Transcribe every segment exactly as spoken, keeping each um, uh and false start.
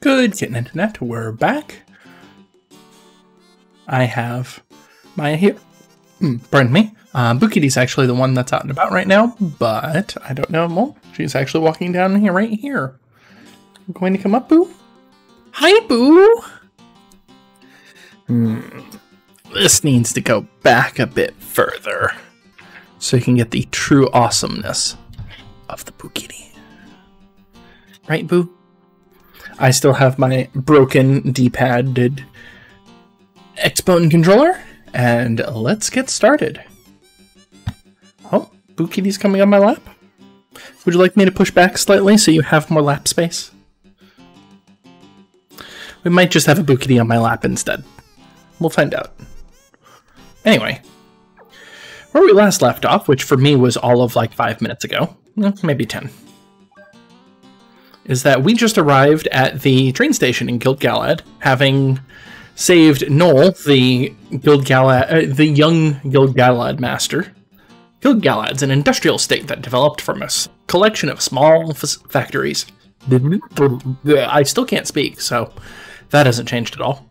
Good, getting internet, we're back. I have Maya here. Pardon me. Uh, Boo Kitty's actually the one that's out and about right now, but I don't know more. She's actually walking down here, right here. I'm going to come up, Boo. Hi, Boo! Hmm. This needs to go back a bit further so you can get the true awesomeness of the Boo Kitty. Right, Boo? I still have my broken D-padded X-Bone controller, and let's get started. Oh, Boo Kitty's coming on my lap. Would you like me to push back slightly so you have more lap space? We might just have a Boo Kitty on my lap instead. We'll find out. Anyway, where we last left off, which for me was all of like five minutes ago, maybe ten, is that we just arrived at the train station in Guild Galad, having saved Noel, the Guild Galad, uh, the young Guild Galad master. Guild Galad's an industrial state that developed from a collection of small factories. I still can't speak, so that hasn't changed at all.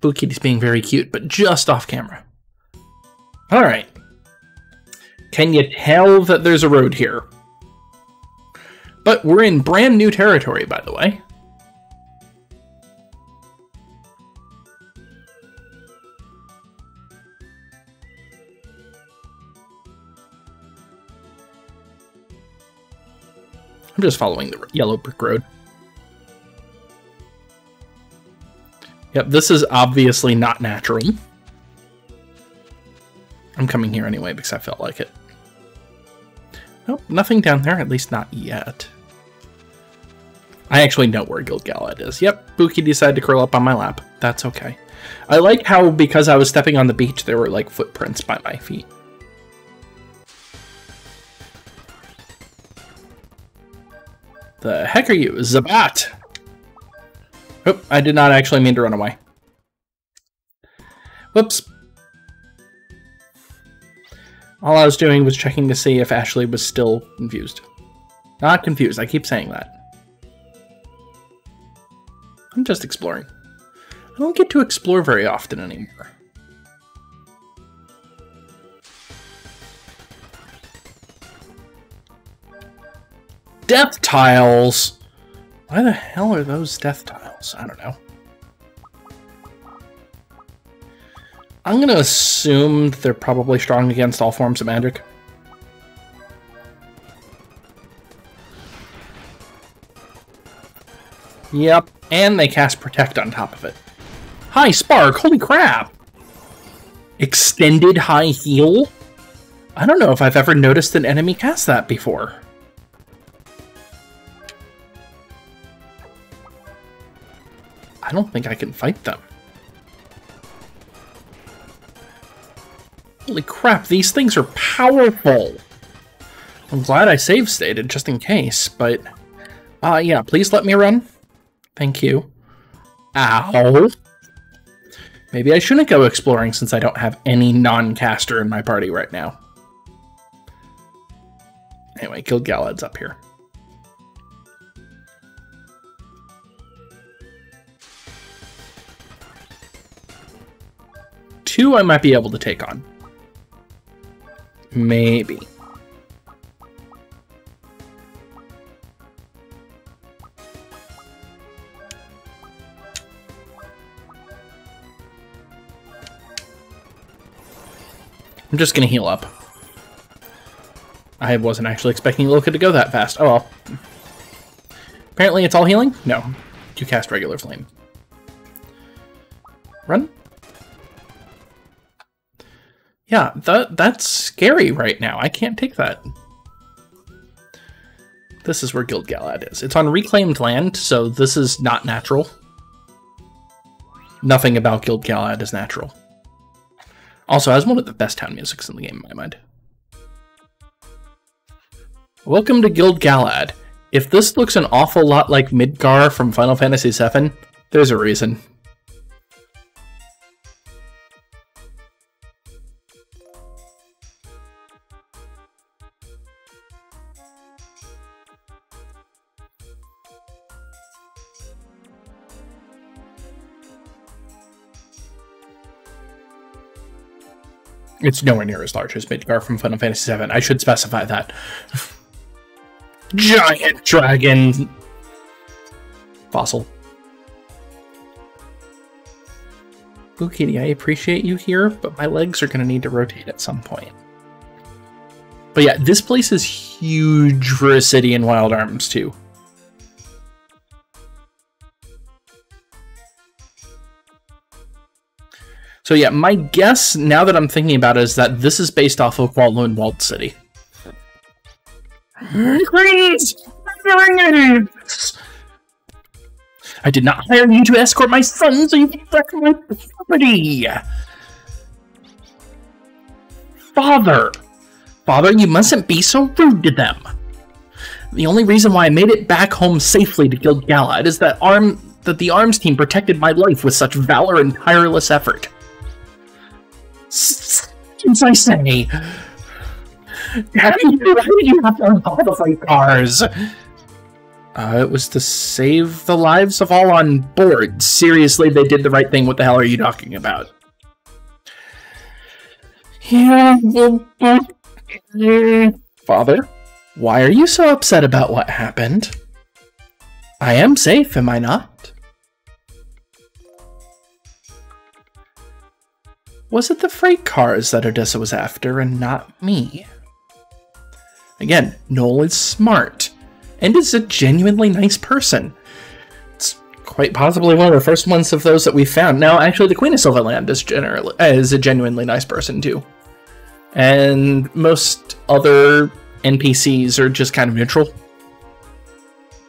Boo Kitty's being very cute, but just off camera. Alright. Can you tell that there's a road here? But we're in brand new territory, by the way. I'm just following the yellow brick road. Yep, this is obviously not natural. I'm coming here anyway because I felt like it. Nope, nothing down there, at least not yet. I actually know where Guild Galad is. Yep, Boo Kitty decided to curl up on my lap. That's okay. I like how, because I was stepping on the beach, there were like footprints by my feet. The heck are you, Zabat? Oop, I did not actually mean to run away. Whoops. All I was doing was checking to see if Ashley was still confused. Not confused, I keep saying that. I'm just exploring. I don't get to explore very often anymore. Death tiles! Why the hell are those death tiles? I don't know. I'm going to assume they're probably strong against all forms of magic. Yep, and they cast Protect on top of it. Hi, Spark! Holy crap! Extended High Heal? I don't know if I've ever noticed an enemy cast that before. I don't think I can fight them. Holy crap, these things are powerful! I'm glad I save stated just in case, but... Uh, yeah, please let me run. Thank you. Ow! Maybe I shouldn't go exploring since I don't have any non-caster in my party right now. Anyway, Guild Galad's up here. Two I might be able to take on. Maybe. I'm just gonna heal up. I wasn't actually expecting Loka to go that fast. Oh well. Apparently it's all healing? No. You cast regular flame. Run. Yeah, that that's scary right now. I can't take that. This is where Guild Galad is. It's on reclaimed land, so this is not natural. Nothing about Guild Galad is natural. Also, it has one of the best town musics in the game, in my mind. Welcome to Guild Galad. If this looks an awful lot like Midgar from Final Fantasy seven, there's a reason. It's nowhere near as large as Midgar from Final Fantasy seven. I should specify that. Giant dragon fossil. Boo Kitty, I appreciate you here, but my legs are going to need to rotate at some point. But yeah, this place is huge for a city in Wild Arms too. So yeah, my guess, now that I'm thinking about it, is that this is based off of Kowloon Walled City. Please! I did not hire you to escort my son, so you can wreck my property! Father! Father, you mustn't be so rude to them! The only reason why I made it back home safely to Guild Galad is that arm that the arms team protected my life with such valor and tireless effort. Since I say, how did you have to unqualify cars? Uh, it was to save the lives of all on board. Seriously, they did the right thing. What the hell are you talking about? Father, why are you so upset about what happened? I am safe, am I not? Was it the freight cars that Odessa was after and not me? Again, Noel is smart and is a genuinely nice person. It's quite possibly one of the first ones of those that we found. Now, actually, the Queen of Silverland is, generally, is a genuinely nice person, too. And most other N P Cs are just kind of neutral.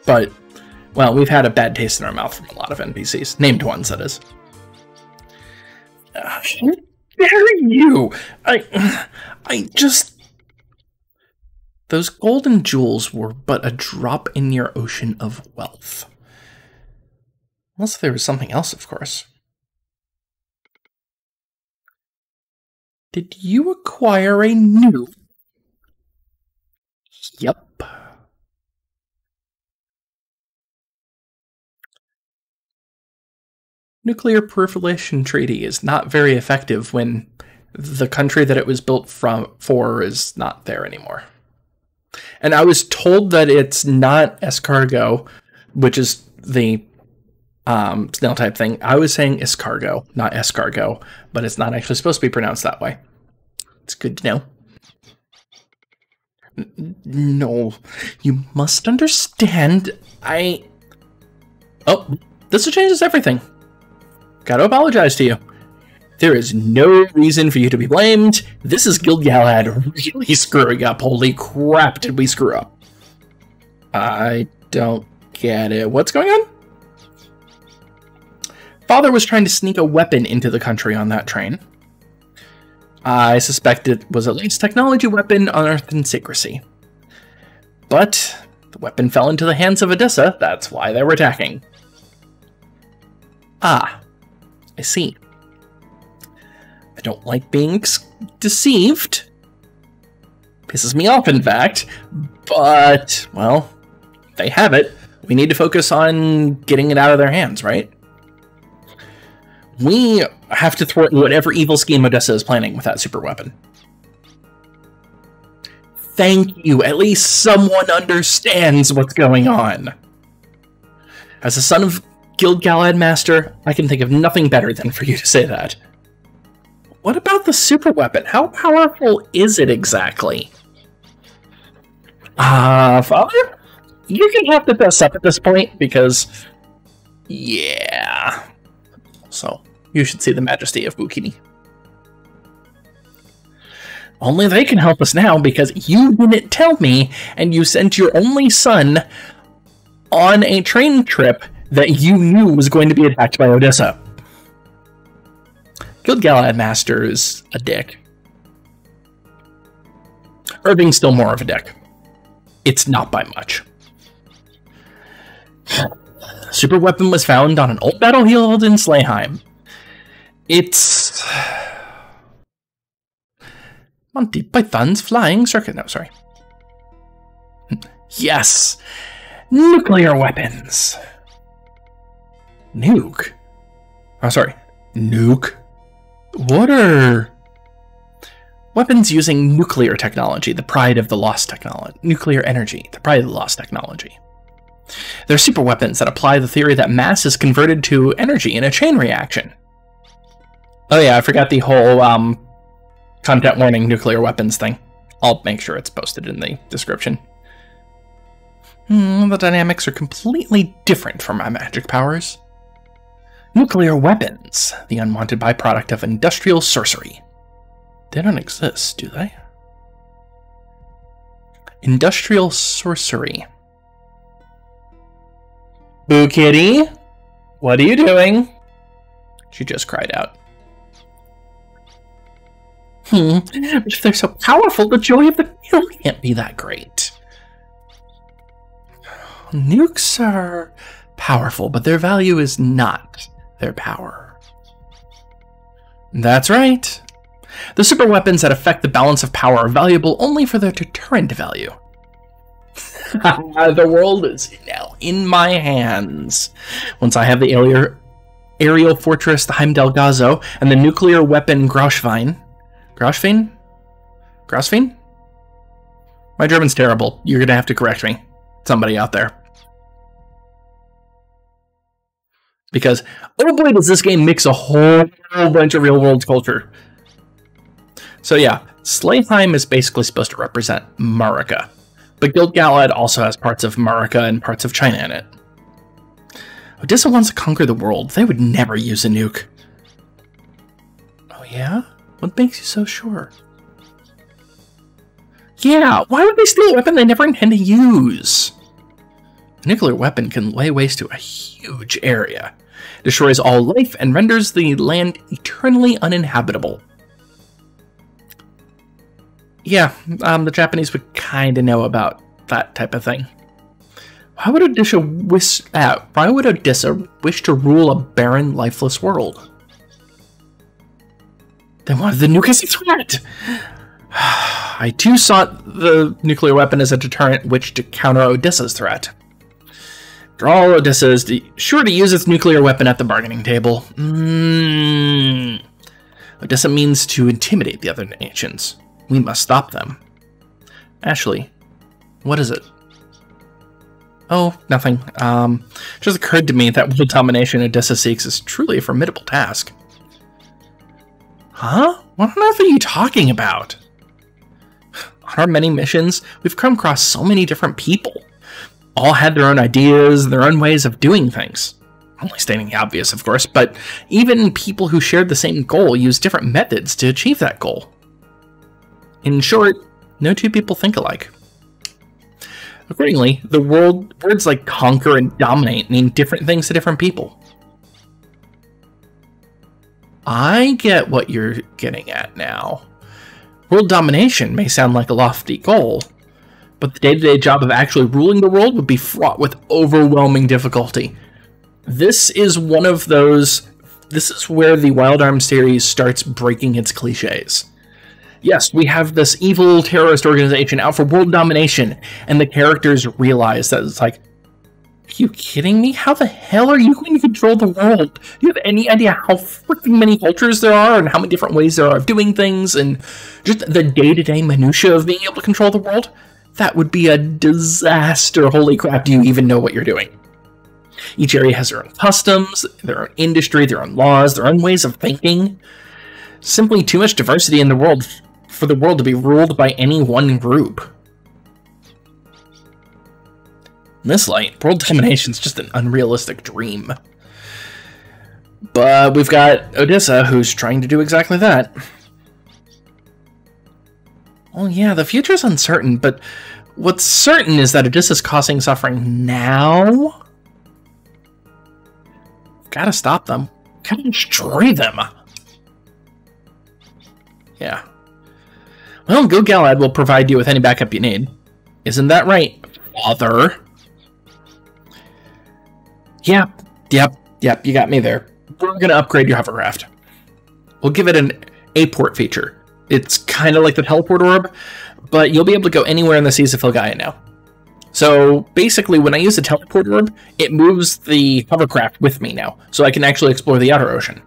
But, well, we've had a bad taste in our mouth from a lot of N P Cs. Named ones, that is. How dare you! I... I just... Those golden jewels were but a drop in your ocean of wealth. Unless there was something else, of course. Did you acquire a new? Yep. Nuclear proliferation treaty is not very effective when the country that it was built from for is not there anymore. And I was told that it's not escargot, which is the um, snail type thing. I was saying escargot, not escargot, but it's not actually supposed to be pronounced that way. It's good to know. N no, you must understand. I. Oh, this changes everything. Gotta apologize to you. There is no reason for you to be blamed. This is Guild Galad really screwing up. Holy crap, did we screw up? I don't get it. What's going on? Father was trying to sneak a weapon into the country on that train. I suspect it was at least a technology weapon unearthed in secrecy. But the weapon fell into the hands of Odessa. That's why they were attacking. Ah, I see. I don't like being deceived. Pisses me off, in fact. But, well, they have it. We need to focus on getting it out of their hands, right? We have to thwart whatever evil scheme Odessa is planning with that super weapon. Thank you. At least someone understands what's going on. As a son of Guild Galad Master, I can think of nothing better than for you to say that. What about the super weapon? How powerful is it exactly? Ah, uh, Father? You can have the best up at this point, because... Yeah... So, you should see the majesty of Boo Kitty. Only they can help us now, because you didn't tell me, and you sent your only son on a train trip that you knew was going to be attacked by Odessa. Guild Galad Master is a dick. Irving's still more of a dick. It's not by much. Super weapon was found on an old battlefield in Slayheim. It's... Monty Python's Flying Circus. No, sorry. Yes! Nuclear weapons! Nuke? Oh, sorry. Nuke? What are... Weapons using nuclear technology, the pride of the lost technology. Nuclear energy, the pride of the lost technology. They're super weapons that apply the theory that mass is converted to energy in a chain reaction. Oh yeah, I forgot the whole um, content warning nuclear weapons thing. I'll make sure it's posted in the description. Mm, the dynamics are completely different from my magic powers. Nuclear weapons, the unwanted byproduct of industrial sorcery. They don't exist, do they? Industrial sorcery. Boo Kitty, what are you doing? She just cried out. Hmm, if they're so powerful, the joy of the field can't be that great. Nukes are powerful, but their value is not their power. That's right. The super weapons that affect the balance of power are valuable only for their deterrent value. The world is now in my hands. Once I have the aerial fortress, the Heimdall Gazo, and the nuclear weapon Grauswain. Grauswain? Grauswain? My German's terrible. You're going to have to correct me. Somebody out there. Because, oh boy, does this game mix a whole, whole bunch of real-world culture. So yeah, Slayheim is basically supposed to represent Marika. But Guild Galad also has parts of Marika and parts of China in it. Odessa wants to conquer the world. They would never use a nuke. Oh yeah? What makes you so sure? Yeah, why would they steal a weapon they never intend to use? A nuclear weapon can lay waste to a huge area, destroys all life, and renders the land eternally uninhabitable. Yeah, um, the Japanese would kind of know about that type of thing. Why would Odessa wish? Uh, why would Odessa wish to rule a barren, lifeless world? They wanted the nuke as a threat. I too sought the nuclear weapon as a deterrent, which to counter Odessa's threat. After all, Odessa is de sure to use its nuclear weapon at the bargaining table. Mm. Odessa means to intimidate the other nations. We must stop them. Ashley, what is it? Oh, nothing. Um, it just occurred to me that world domination Odessa seeks is truly a formidable task. Huh? What on earth are you talking about? On our many missions, we've come across so many different people. All had their own ideas, their own ways of doing things. Only stating the obvious, of course, but even people who shared the same goal used different methods to achieve that goal. In short, no two people think alike. Accordingly, the world words like conquer and dominate mean different things to different people. I get what you're getting at now. World domination may sound like a lofty goal, but the day-to-day job of actually ruling the world would be fraught with overwhelming difficulty. This is one of those... This is where the Wild A R M s series starts breaking its cliches. Yes, we have this evil terrorist organization out for world domination, and the characters realize that it's like, are you kidding me? How the hell are you going to control the world? Do you have any idea how freaking many cultures there are and how many different ways there are of doing things and just the day-to-day minutia of being able to control the world? That would be a disaster. Holy crap, do you even know what you're doing? Each area has their own customs, their own industry, their own laws, their own ways of thinking. Simply too much diversity in the world for the world to be ruled by any one group. In this light, world domination is just an unrealistic dream. But we've got Odessa, who's trying to do exactly that. Well, yeah, the future's uncertain, but what's certain is that Odessa's causing suffering now. Gotta stop them. Gotta destroy them. Yeah. Well, Guild Galad will provide you with any backup you need. Isn't that right, father? Yep, yep, yep, you got me there. We're going to upgrade your hovercraft. We'll give it an A-port feature. It's kind of like the teleport orb, but you'll be able to go anywhere in the seas of Filgaia now. So basically, when I use the teleport orb, it moves the hovercraft with me now, so I can actually explore the outer ocean.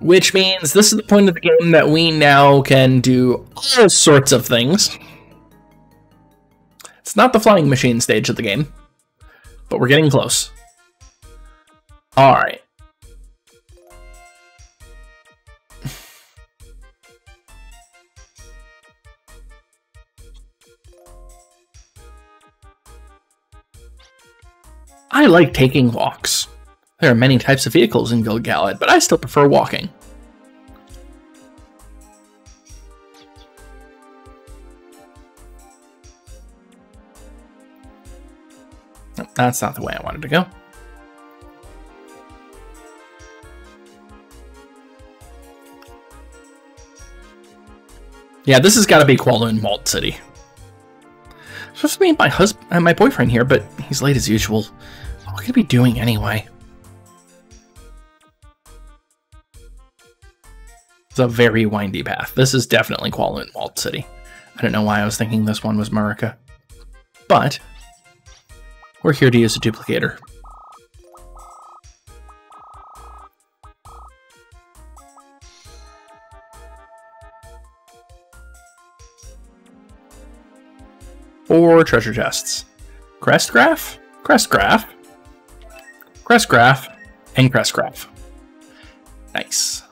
Which means this is the point of the game that we now can do all sorts of things. It's not the flying machine stage of the game, but we're getting close. Alright. I like taking walks. There are many types of vehicles in Guild Galad, but I still prefer walking. Nope, that's not the way I wanted to go. Yeah, this has got to be Kowloon Walled City. It's supposed to be my husband and my boyfriend here, but he's late as usual. What could he be doing anyway? It's a very windy path. This is definitely Kowloon Walled City. I don't know why I was thinking this one was Marika. But we're here to use a duplicator. Or treasure chests. Crest graph, crest graph, crest graph, and crest graph. Nice.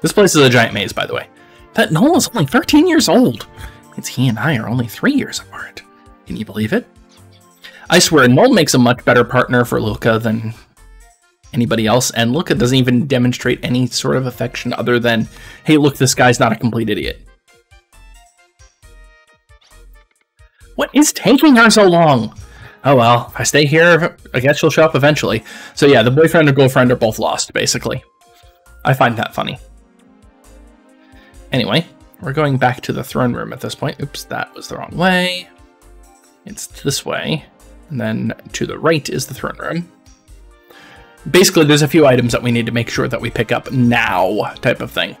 This place is a giant maze, by the way. That Noel is only thirteen years old. It means he and I are only three years apart. Can you believe it? I swear, Noel makes a much better partner for Luca than anybody else, and Luca doesn't even demonstrate any sort of affection other than, hey, look, this guy's not a complete idiot. What is taking her so long? Oh, well, if I stay here, I guess she'll show up eventually. So yeah, the boyfriend or girlfriend are both lost, basically. I find that funny. Anyway, we're going back to the throne room at this point. Oops, that was the wrong way. It's this way. And then to the right is the throne room. Basically, there's a few items that we need to make sure that we pick up now type of thing.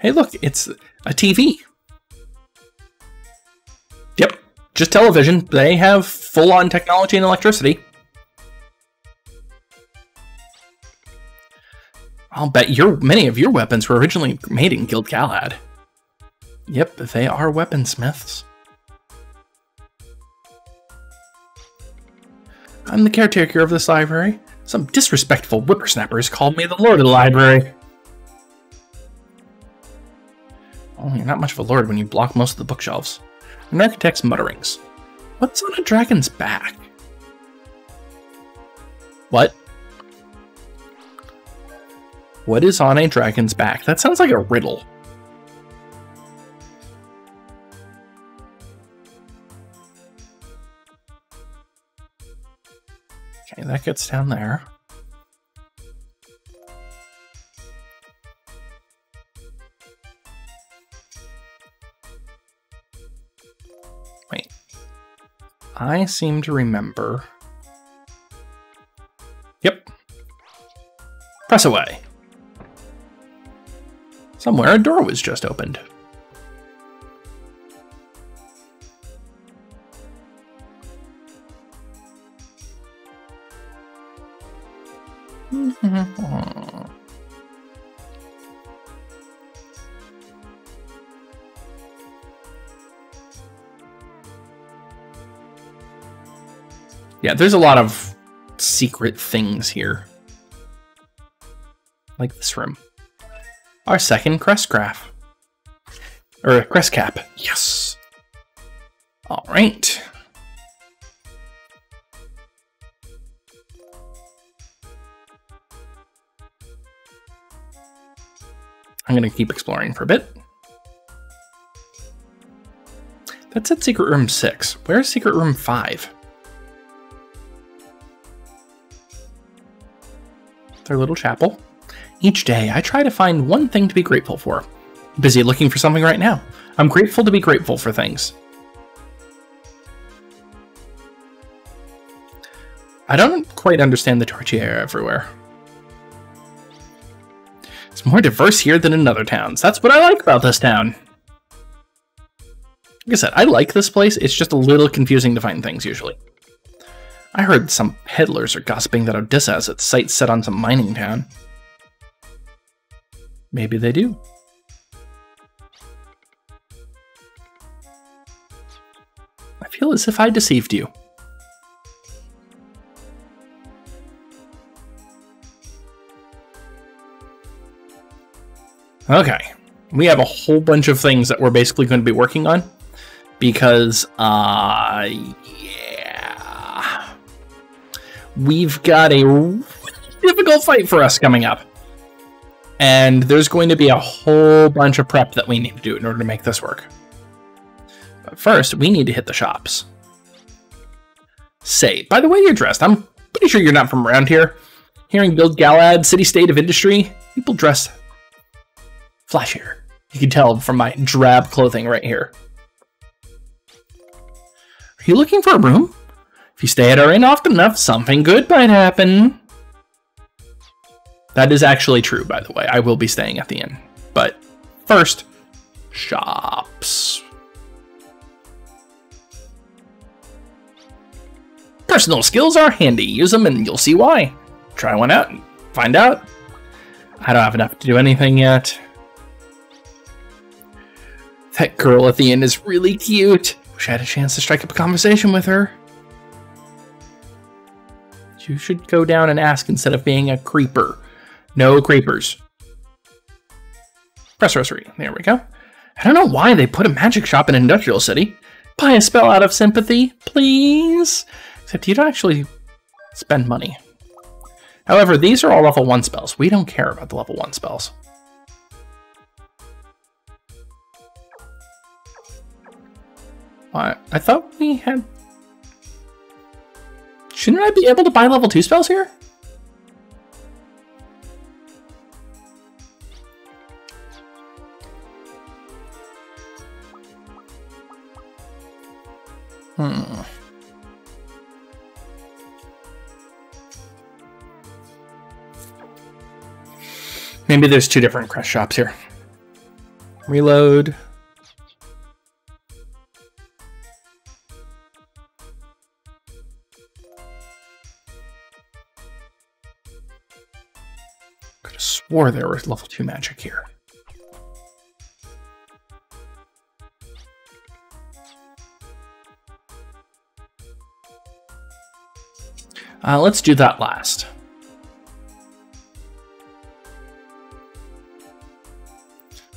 Hey, look, it's a T V. Yep, just television. They have full-on technology and electricity. I'll bet your many of your weapons were originally made in Guild Galad. Yep, they are weaponsmiths. I'm the caretaker of this library. Some disrespectful whippersnappers called me the lord of the library. Oh, you're not much of a lord when you block most of the bookshelves. An architect's mutterings. What's on a dragon's back? What? What is on a dragon's back? That sounds like a riddle. Okay, that gets down there. Wait. I seem to remember. Yep. Press away. Somewhere a door was just opened. Yeah, there's a lot of secret things here. Like this room. Our second crest graph. Or crest cap. Yes. All right. I'm going to keep exploring for a bit. That's at secret room six. Where's secret room five? Their little chapel. Each day, I try to find one thing to be grateful for. I'm busy looking for something right now. I'm grateful to be grateful for things. I don't quite understand the tortilla everywhere. It's more diverse here than in other towns. That's what I like about this town. Like I said, I like this place. It's just a little confusing to find things usually. I heard some peddlers are gossiping that Odessa has its sights set on some mining town. Maybe they do. I feel as if I deceived you. Okay, we have a whole bunch of things that we're basically going to be working on because, uh, yeah, we've got a really difficult fight for us coming up. And there's going to be a whole bunch of prep that we need to do in order to make this work. But first, we need to hit the shops. Say, by the way you're dressed, I'm pretty sure you're not from around here. Here in Guild Galad, city-state of industry, people dress flashier. You can tell from my drab clothing right here. Are you looking for a room? If you stay at our inn often enough, something good might happen. That is actually true, by the way. I will be staying at the inn. But first, shops. Personal skills are handy. Use them and you'll see why. Try one out and find out. I don't have enough to do anything yet. That girl at the inn is really cute. Wish I had a chance to strike up a conversation with her. You should go down and ask instead of being a creeper. No creepers. Press rosary. There we go. I don't know why they put a magic shop in an industrial city. Buy a spell out of sympathy, please. Except you don't actually spend money. However, these are all level one spells. We don't care about the level one spells. I, I thought we had... Shouldn't I be able to buy level two spells here? Hmm. Maybe there's two different quest shops here. Reload. Or there was level two magic here. Uh, let's do that last.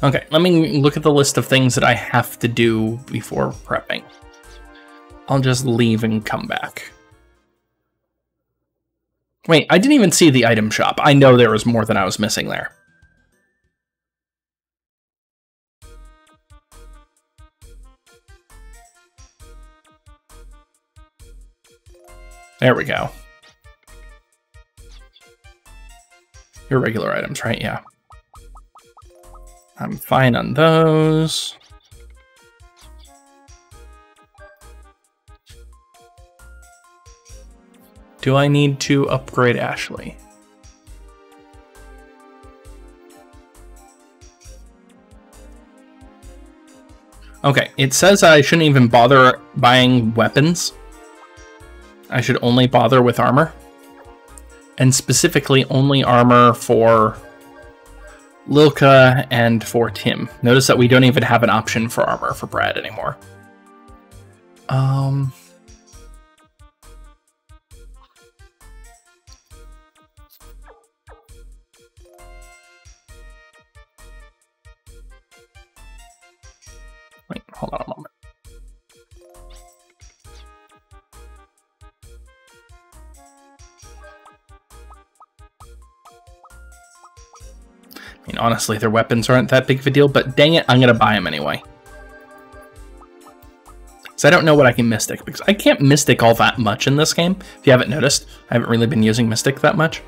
Okay, let me look at the list of things that I have to do before prepping. I'll just leave and come back. Wait, I didn't even see the item shop. I know there was more than I was missing there. There we go. Your regular items, right? Yeah. I'm fine on those. Do I need to upgrade Ashley? Okay, it says I shouldn't even bother buying weapons. I should only bother with armor. And specifically only armor for Lilka and for Tim. Notice that we don't even have an option for armor for Brad anymore. Um... Wait, hold on a moment. I mean, honestly, their weapons aren't that big of a deal, but dang it, I'm going to buy them anyway. Because I don't know what I can Mystic, because I can't Mystic all that much in this game. If you haven't noticed, I haven't really been using Mystic that much.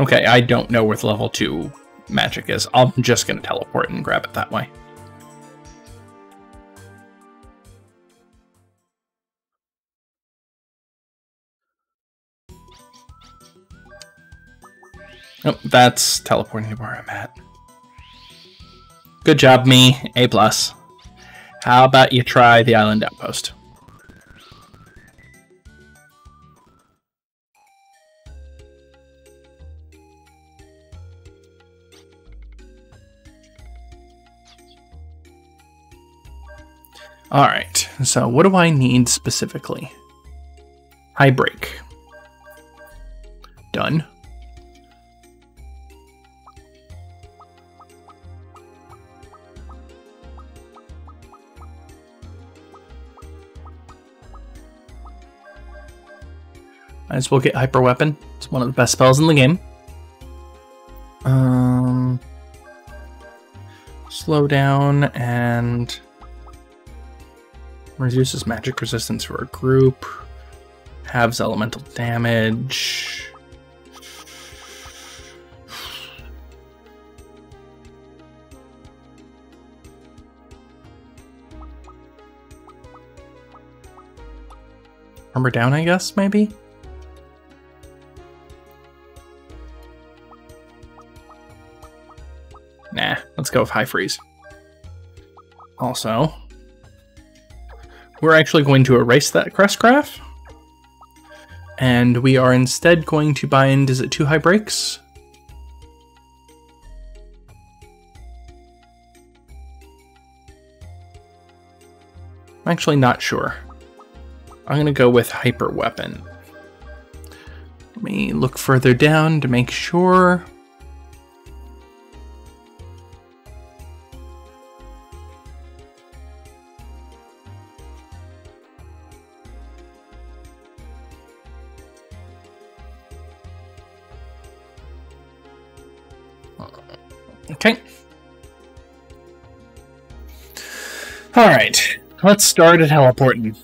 Okay, I don't know where the level two magic is. I'm just going to teleport and grab it that way. Oh, that's teleporting to where I'm at. Good job, me. A plus. How about you try the island outpost? Alright, so what do I need specifically? High break. Done. Might as well get Hyper Weapon. It's one of the best spells in the game. Um, slow down and... reduces magic resistance for a group. Halves elemental damage. Armor down, I guess, maybe? Nah, let's go with high freeze. Also... we're actually going to erase that Crestcraft, and we are instead going to bind, is it two high breaks? I'm actually not sure. I'm going to go with Hyper Weapon. Let me look further down to make sure. Okay. Alright, let's start at teleporting.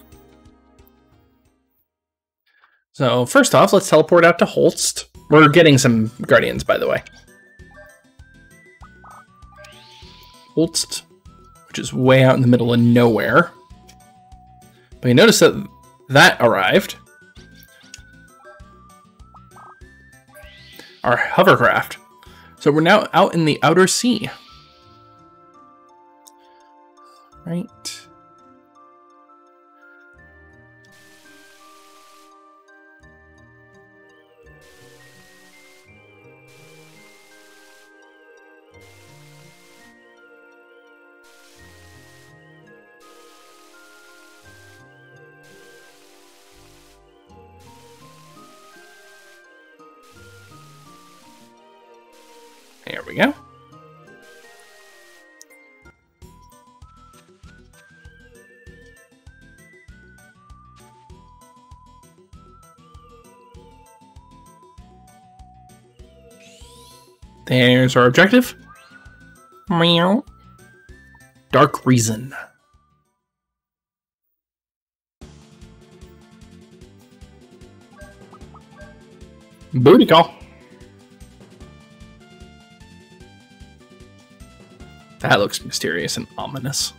So, first off, let's teleport out to Holst. We're getting some Guardians, by the way. Holst, which is way out in the middle of nowhere. But you notice that that arrived. Our hovercraft. So we're now out in the outer sea. Right. There we go. There's our objective. Meow. Dark Reason. Booty call. That looks mysterious and ominous.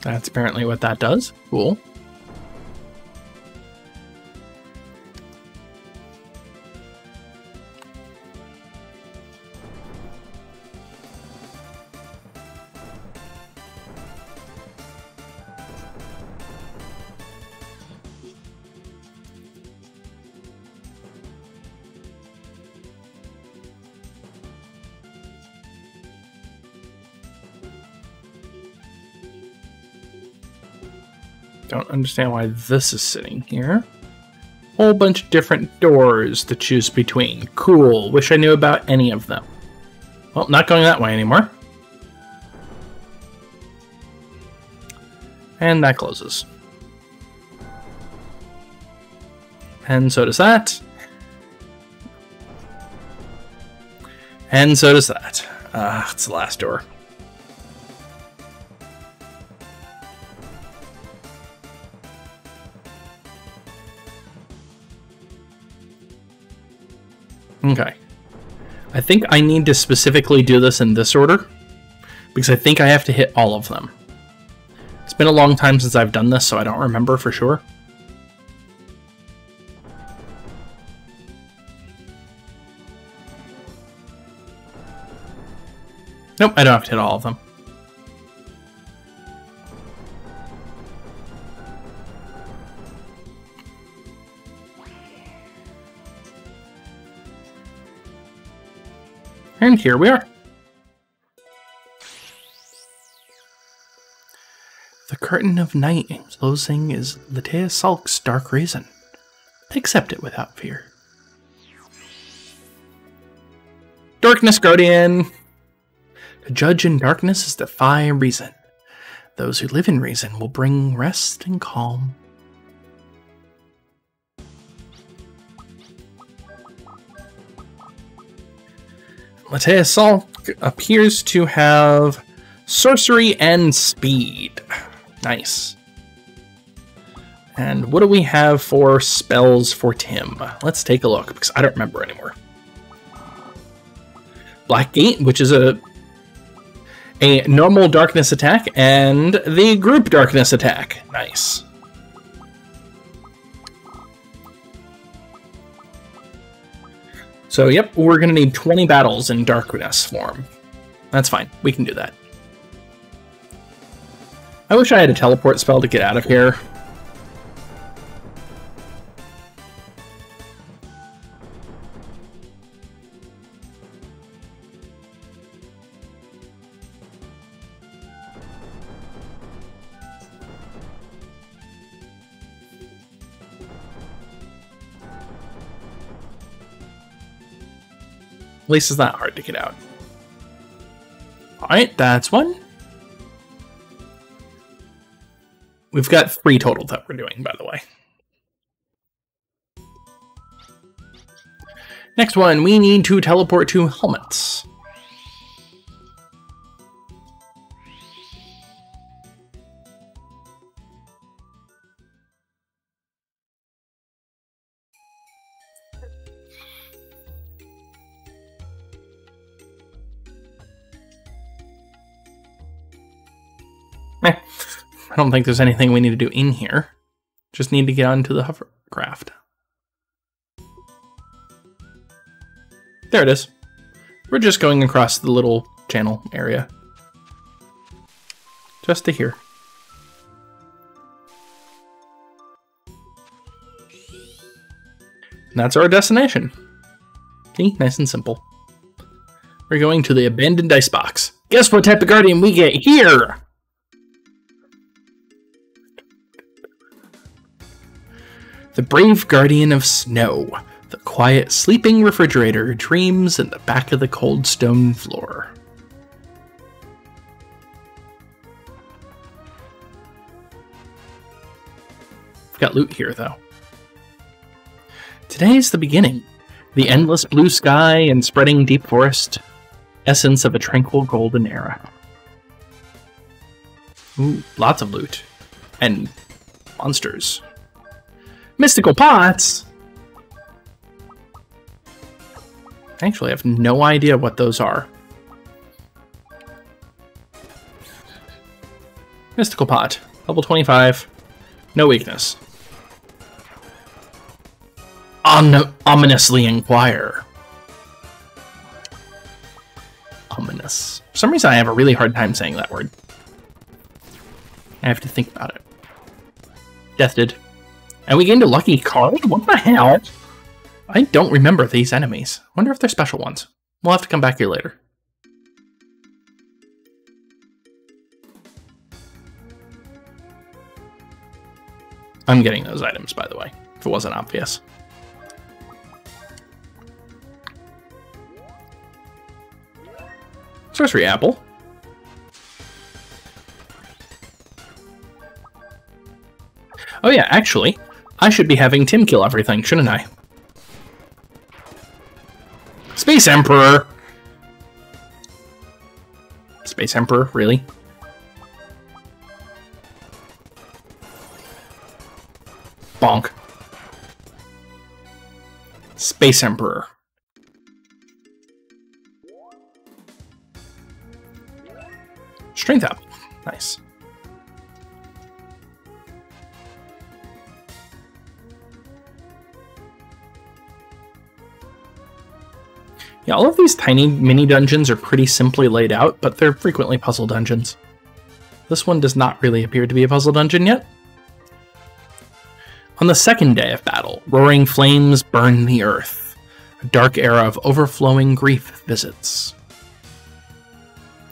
That's apparently what that does. Cool. Don't understand why this is sitting here. Whole bunch of different doors to choose between. Cool. Wish I knew about any of them. Well, not going that way anymore. And that closes. And so does that. And so does that. Ah, it's the last door. Okay. I think I need to specifically do this in this order, because I think I have to hit all of them. It's been a long time since I've done this, so I don't remember for sure. Nope, I don't have to hit all of them. And here we are. The curtain of night closing is Lateia Sulk's dark reason. They accept it without fear. Darkness, Grodian! To judge in darkness is to defy reason. Those who live in reason will bring rest and calm. Lateia Sulk appears to have sorcery and speed. Nice. And what do we have for spells for Tim? Let's take a look, because I don't remember anymore. Blackgate, which is a a normal darkness attack, and the group darkness attack. Nice. So, yep, we're going to need twenty battles in darkness form. That's fine. We can do that. I wish I had a teleport spell to get out of here. At least it's not hard to get out. Alright, that's one. We've got three total that we're doing, by the way. Next one, we need to teleport to helmets. I don't think there's anything we need to do in here. Just need to get onto the hovercraft. There it is. We're just going across the little channel area. Just to here. And that's our destination. See? Nice and simple. We're going to the abandoned dice box. Guess what type of guardian we get here! The brave guardian of snow. The quiet sleeping refrigerator dreams in the back of the cold stone floor. I've got loot here, though. Today is the beginning. The endless blue sky and spreading deep forest. Essence of a tranquil golden era. Ooh, lots of loot. And monsters. Mystical pots? Actually, I have no idea what those are. Mystical pot. Level twenty-five. No weakness. Om- ominously inquire. Ominous. For some reason, I have a really hard time saying that word. I have to think about it. Death did. And we gained a lucky card? What the hell? I don't remember these enemies. Wonder if they're special ones. We'll have to come back here later. I'm getting those items, by the way, if it wasn't obvious. Sorcery apple. Oh yeah, actually. I should be having Tim kill everything, shouldn't I? Space Emperor! Space Emperor, really? Bonk. Space Emperor. Strength up. Nice. Yeah, all of these tiny mini dungeons are pretty simply laid out, but they're frequently puzzle dungeons. This one does not really appear to be a puzzle dungeon yet. On the second day of battle, roaring flames burn the earth. A dark era of overflowing grief visits.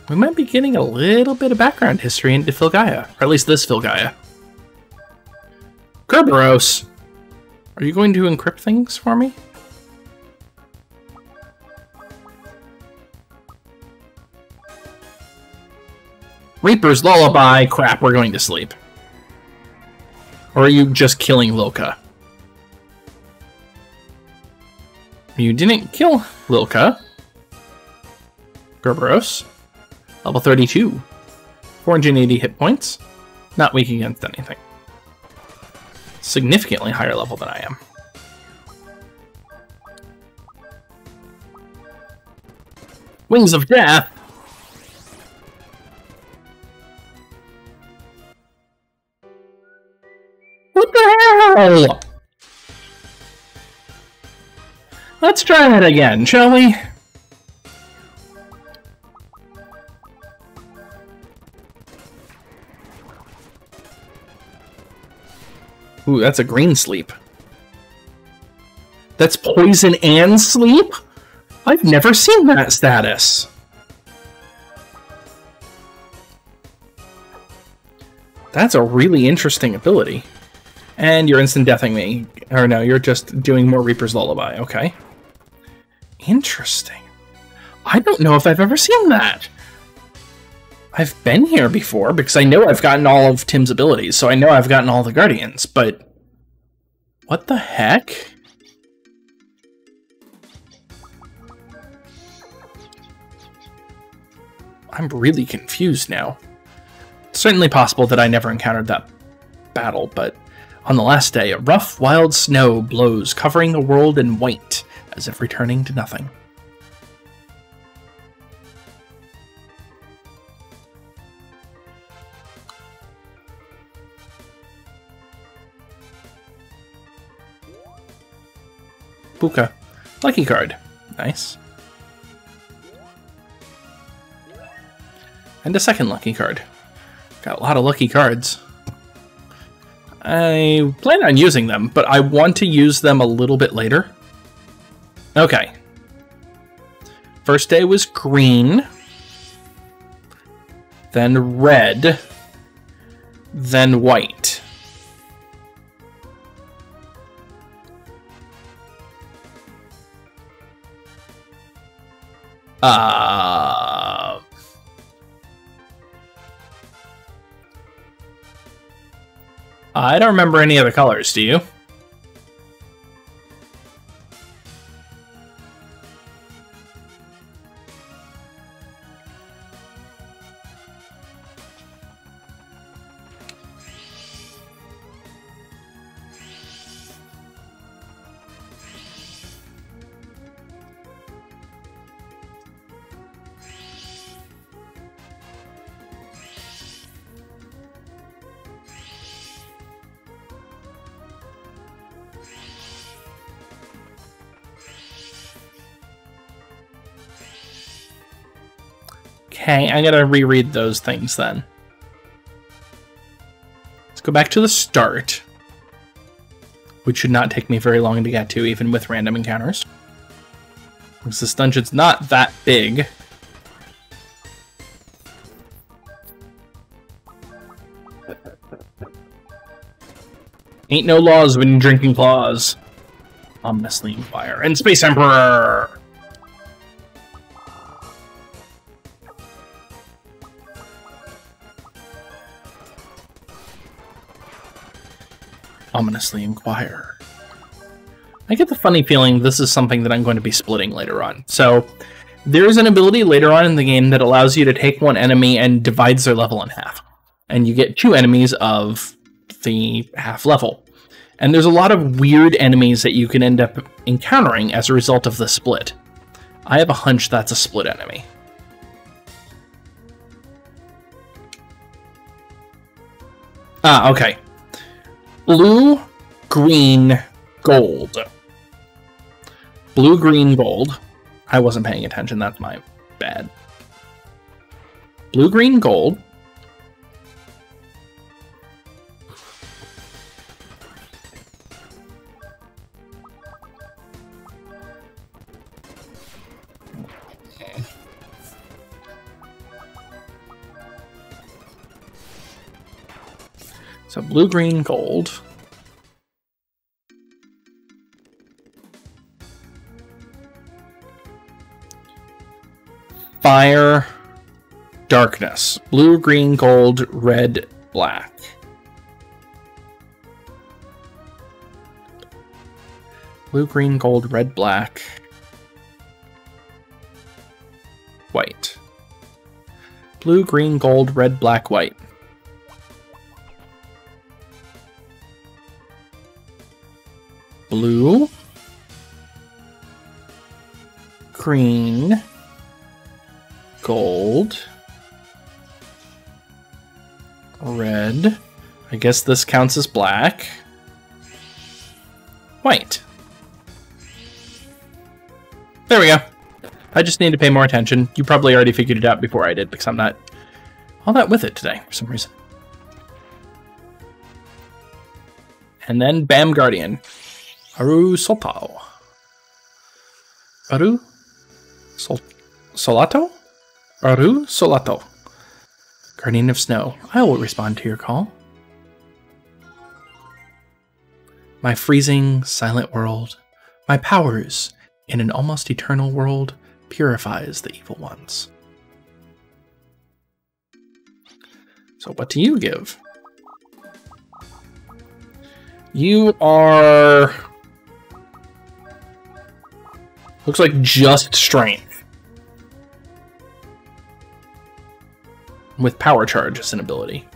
We might be getting a little bit of background history into Filgaia, or at least this Filgaia. Kerberos! Are you going to encrypt things for me? Reaper's Lullaby! Crap, we're going to sleep. Or are you just killing Lilka? You didn't kill Lilka. Kerberos. Level thirty-two. four hundred eighty hit points. Not weak against anything. Significantly higher level than I am. Wings of Death! What the hell? Let's try that again, shall we? Ooh, that's a green sleep. That's poison and sleep? I've never seen that status. That's a really interesting ability. And you're instant deathing me. Or no, you're just doing more Reaper's Lullaby. Okay. Interesting. I don't know if I've ever seen that. I've been here before, because I know I've gotten all of Tim's abilities, so I know I've gotten all the Guardians, but... What the heck? I'm really confused now. It's certainly possible that I never encountered that battle, but... On the last day, a rough, wild snow blows, covering the world in white, as if returning to nothing. Puka. Lucky card. Nice. And a second lucky card. Got a lot of lucky cards. I plan on using them, but I want to use them a little bit later. Okay. First day was green. Then red. Then white. Uh, I don't remember any other colors, do you? Okay, I'm gonna reread those things then. Let's go back to the start, which should not take me very long to get to, even with random encounters. Because this dungeon's not that big. Ain't no laws when you're drinking claws. Ominously Fire and Space Emperor! Ominously Inquire. I get the funny feeling this is something that I'm going to be splitting later on. So, there is an ability later on in the game that allows you to take one enemy and divides their level in half. And you get two enemies of the half level. And there's a lot of weird enemies that you can end up encountering as a result of the split. I have a hunch that's a split enemy. Ah, okay. Blue, green, gold. Blue, green, gold. I wasn't paying attention, that's my bad. Blue, green, gold. So blue, green, gold. Fire, darkness. Blue, green, gold, red, black. Blue, green, gold, red, black. White. Blue, green, gold, red, black, white. Blue, green, gold, red, I guess this counts as black, white. There we go. I just need to pay more attention. You probably already figured it out before I did because I'm not all that with it today for some reason. And then Bam Guardian. Aru Solato. Aru Sol Solato? Aru Solato. Guardian of Snow. I will respond to your call. My freezing, silent world, my powers in an almost eternal world purifies the evil ones. So what do you give? You are... looks like just strength. With power charge as an ability.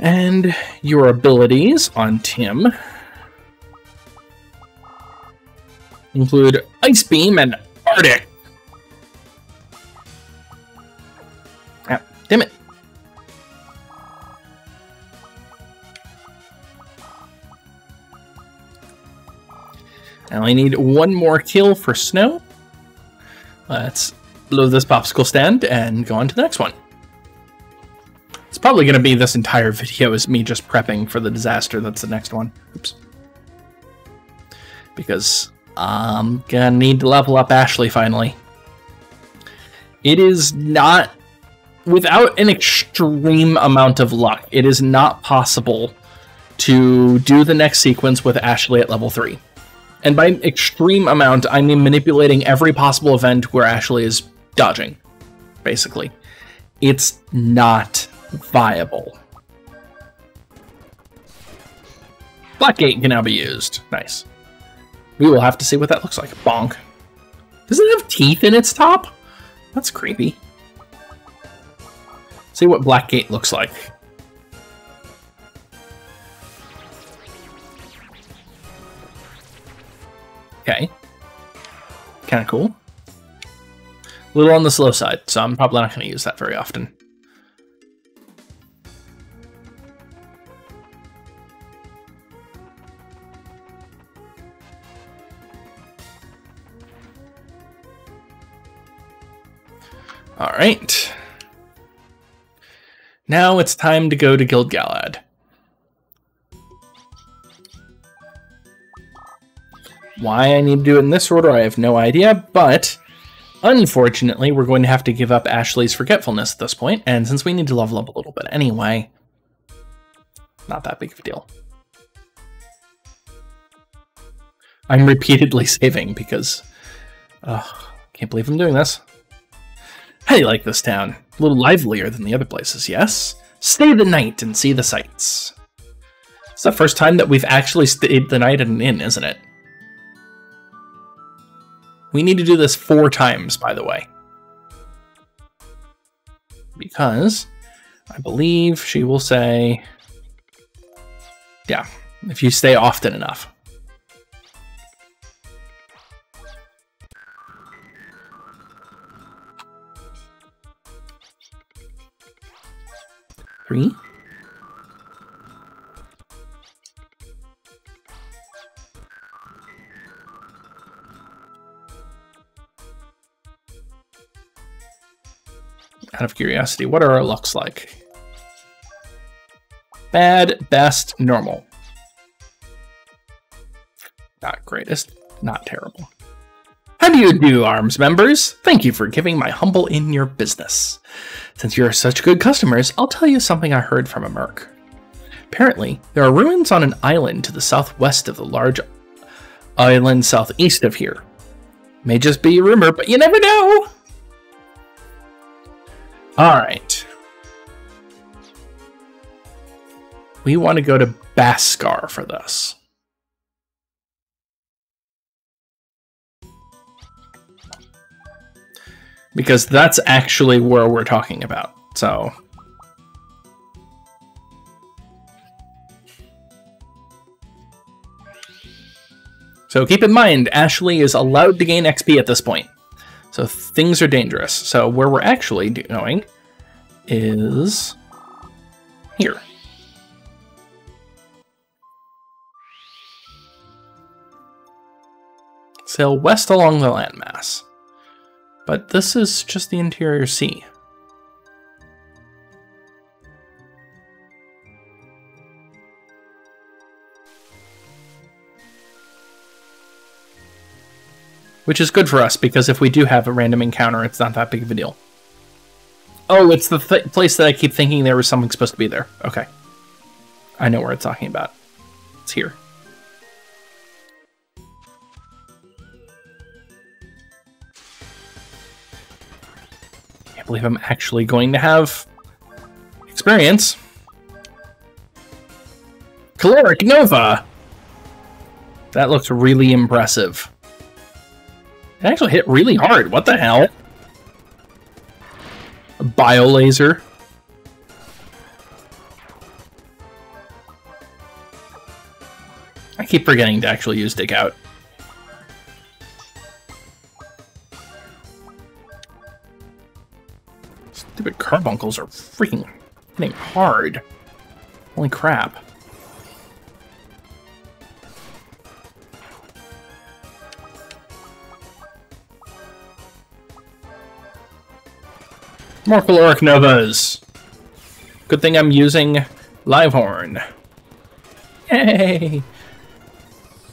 And your abilities on Tim include Ice Beam and Arctic. Ah, damn it. Now I need one more kill for Snow. Let's blow this popsicle stand and go on to the next one. It's probably going to be this entire video is me just prepping for the disaster that's the next one. Oops. Because I'm going to need to level up Ashley finally. It is not... without an extreme amount of luck, it is not possible to do the next sequence with Ashley at level three. And by extreme amount, I mean manipulating every possible event where Ashley is dodging, basically. It's not viable. Blackgate can now be used. Nice. We will have to see what that looks like. Bonk. Does it have teeth in its top? That's creepy. See what Blackgate looks like. Okay, kind of cool. A little on the slow side, so I'm probably not going to use that very often. All right. Now it's time to go to Guild Galad. Why I need to do it in this order, I have no idea, but unfortunately, we're going to have to give up Ashley's forgetfulness at this point, and since we need to level up a little bit anyway, not that big of a deal. I'm repeatedly saving because, ugh, can't believe I'm doing this. How do you like this town? A little livelier than the other places, yes? Stay the night and see the sights. It's the first time that we've actually stayed the night at an inn, isn't it? We need to do this four times, by the way. Because I believe she will say, yeah, if you stay often enough. three. Out of curiosity, what are our lucks like? Bad, best, normal. Not greatest, not terrible. How do you do, ARMS members? Thank you for giving my humble in your business. Since you're such good customers, I'll tell you something I heard from a merc. Apparently, there are ruins on an island to the southwest of the large island southeast of here. May just be a rumor, but you never know! Alright. We want to go to Baskar for this. Because that's actually where we're talking about, so. So keep in mind, Ashley is allowed to gain X P at this point. So things are dangerous. So where we're actually going is here. Sail west along the landmass. But this is just the interior sea. Which is good for us, because if we do have a random encounter, it's not that big of a deal. Oh, it's the th- place that I keep thinking there was something supposed to be there. Okay. I know where it's talking about. It's here. I believe I'm actually going to have experience. Caloric Nova! That looks really impressive. It actually hit really hard. What the hell? A bio laser. I keep forgetting to actually use Dig Out. Stupid carbuncles are freaking hitting hard. Holy crap. More caloric novas. Good thing I'm using Livehorn. Yay!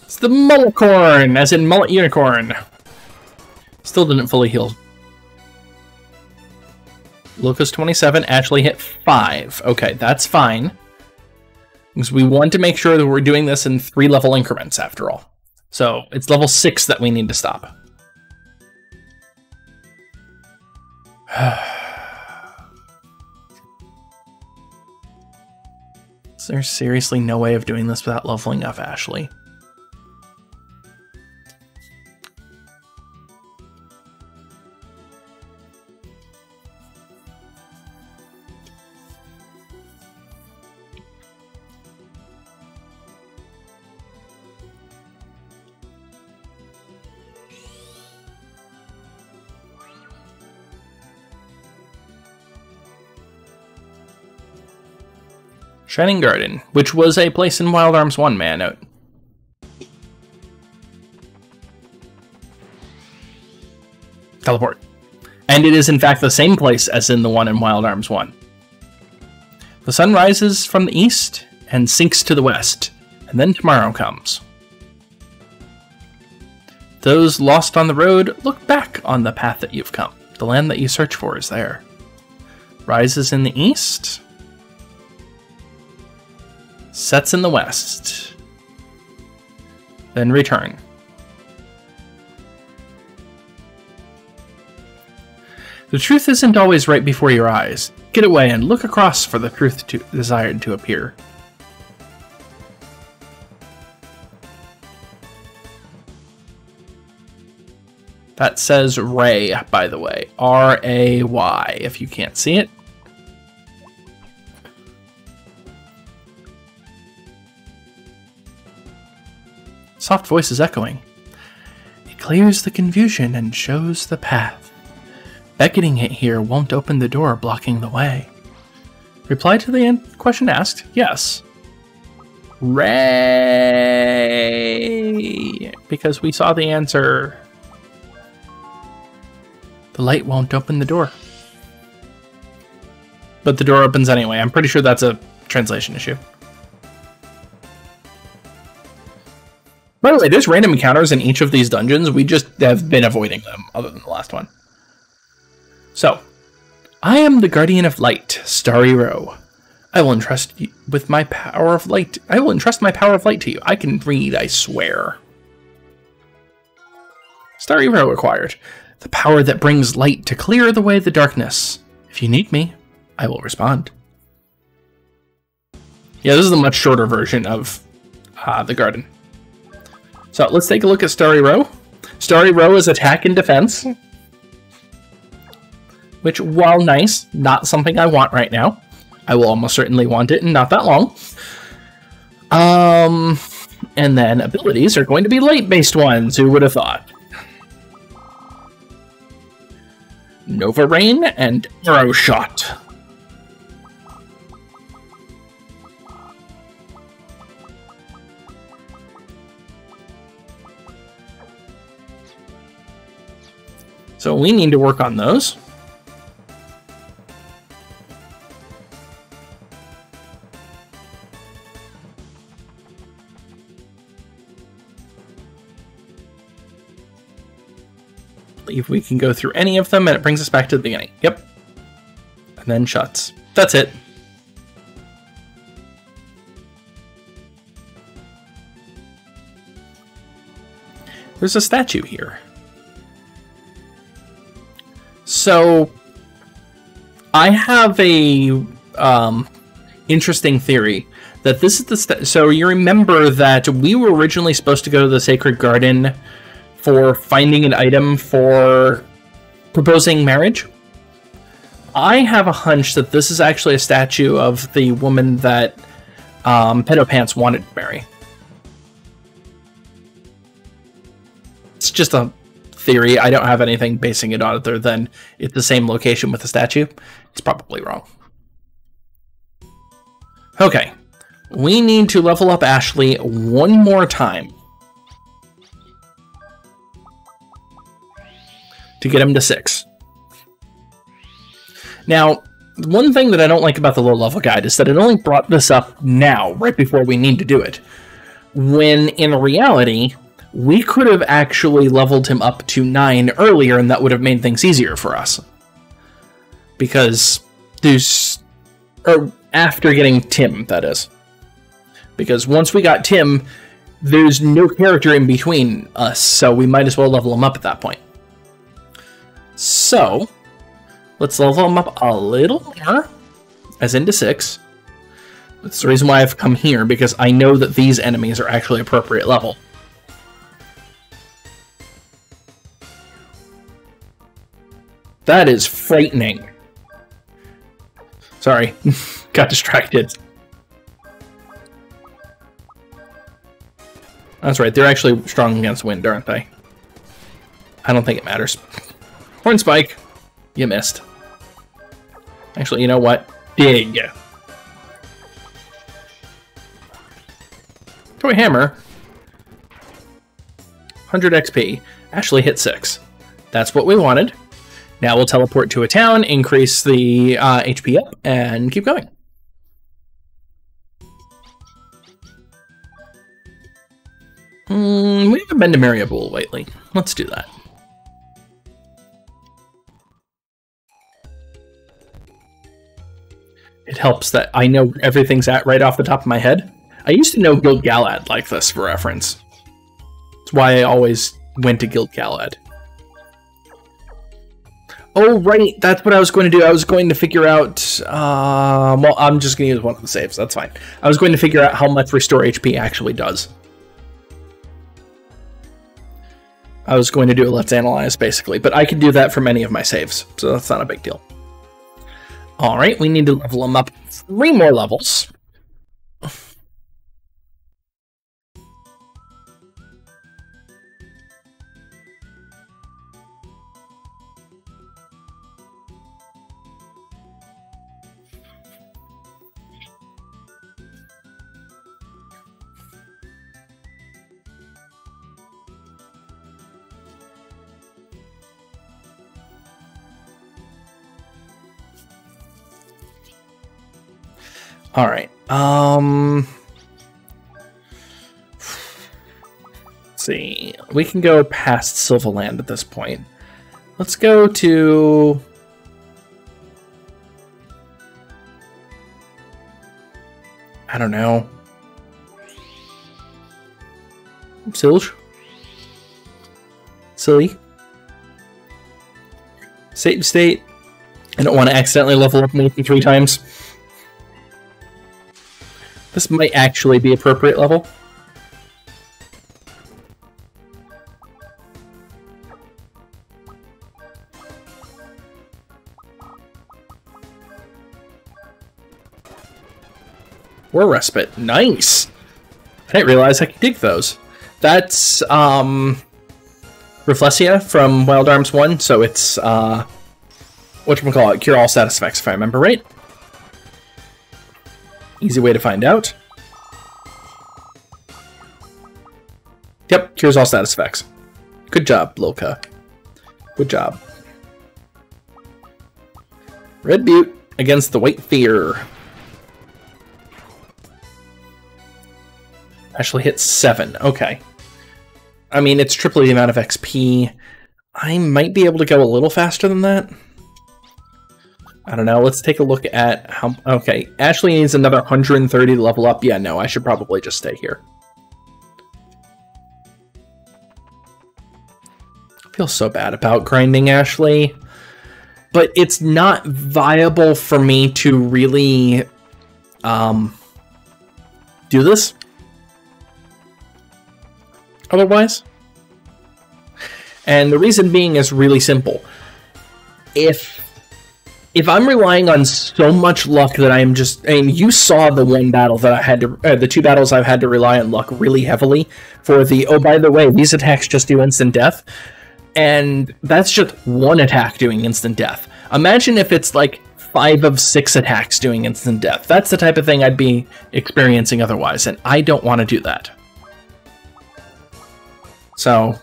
It's the Mullicorn, as in Mullet Unicorn. Still didn't fully heal. Lucas twenty-seven actually hit five. Okay, that's fine. Because we want to make sure that we're doing this in three level increments, after all. So it's level six that we need to stop. There's seriously no way of doing this without leveling up Ashley. Shining Garden, which was a place in Wild Arms one, may I note. Teleport. And it is in fact the same place as in the one in Wild Arms one. The sun rises from the east and sinks to the west, and then tomorrow comes. Those lost on the road, look back on the path that you've come. The land that you search for is there. Rises in the east. Sets in the west, then return. The truth isn't always right before your eyes. Get away and look across for the truth to, desired to appear. That says Ray, by the way. R A Y, if you can't see it. Soft voices echoing. It clears the confusion and shows the path. Beckoning it here won't open the door, blocking the way. Reply to the question asked, yes. Ray! Because we saw the answer. The light won't open the door. But the door opens anyway. I'm pretty sure that's a translation issue. By the way, there's random encounters in each of these dungeons. We just have been avoiding them, other than the last one. So, I am the Guardian of Light, Starry Row. I will entrust you with my power of light. I will entrust my power of light to you. I can read, I swear. Starry Row acquired. The power that brings light to clear the way the darkness. If you need me, I will respond. Yeah, this is a much shorter version of uh, the garden. So let's take a look at Starry Row. Starry Row is attack and defense, which, while nice, not something I want right now. I will almost certainly want it in not that long. Um, and then abilities are going to be light-based ones, who would have thought? Nova Rain and Arrow Shot. So we need to work on those. If we can go through any of them, and it brings us back to the beginning. Yep. And then shuts. That's it. There's a statue here. So, I have a um, interesting theory that this is the st so you remember that we were originally supposed to go to the Sacred Garden for finding an item for proposing marriage. I have a hunch that this is actually a statue of the woman that um, Pedopants wanted to marry. It's just a theory. I don't have anything basing it on other than it's the same location with the statue. It's probably wrong. Okay. We need to level up Ashley one more time to get him to six. Now, one thing that I don't like about the low level guide is that it only brought this up now, right before we need to do it, when in reality we could have actually leveled him up to nine earlier, and that would have made things easier for us. Because there's... or after getting Tim, that is. Because once we got Tim, there's no character in between us, so we might as well level him up at that point. So, let's level him up a little more, as into six. That's the reason why I've come here, because I know that these enemies are actually appropriate level. That is frightening. Sorry, got distracted. That's right, they're actually strong against wind, aren't they? I don't think it matters. Horn Spike, you missed. Actually, you know what? Dig. Toy Hammer. one hundred X P. Actually hit six. That's what we wanted. Now we'll teleport to a town, increase the uh, H P up, and keep going. Mm, we haven't been to Mariabool lately. Let's do that. It helps that I know where everything's at right off the top of my head. I used to know Guild Galad like this for reference. That's why I always went to Guild Galad. Oh, right, that's what I was going to do. I was going to figure out... Uh, well, I'm just going to use one of the saves. That's fine. I was going to figure out how much Restore H P actually does. I was going to do a Let's Analyze, basically. But I can do that for many of my saves, so that's not a big deal. All right, we need to level them up three more levels. All right. Um. Let's see. We can go past Silverland at this point. Let's go to. I don't know. Silge? Silly? Save state. I don't want to accidentally level up Nathan three times. This might actually be appropriate level. War Respite. Nice! I didn't realize I could dig those. That's, um... Reflexia from Wild Arms one, so it's, uh... whatchamacallit, Cure All Status Effects, if I remember right. Easy way to find out. Yep, Cures All Status Effects. Good job, Loka. Good job. Red Butte against the White Fear. Actually hit seven. Okay. I mean, it's triple the amount of X P. I might be able to go a little faster than that. I don't know. Let's take a look at how... Okay. Ashley needs another one hundred thirty to level up. Yeah, no. I should probably just stay here. I feel so bad about grinding Ashley. But it's not viable for me to really... Um... do this. Otherwise. And the reason being is really simple. If if I'm relying on so much luck that I'm just, I mean, you saw the one battle that I had to, uh, the two battles I've had to rely on luck really heavily for the, oh, by the way, these attacks just do instant death. And that's just one attack doing instant death. Imagine if it's like five of six attacks doing instant death. That's the type of thing I'd be experiencing otherwise, and I don't want to do that. So,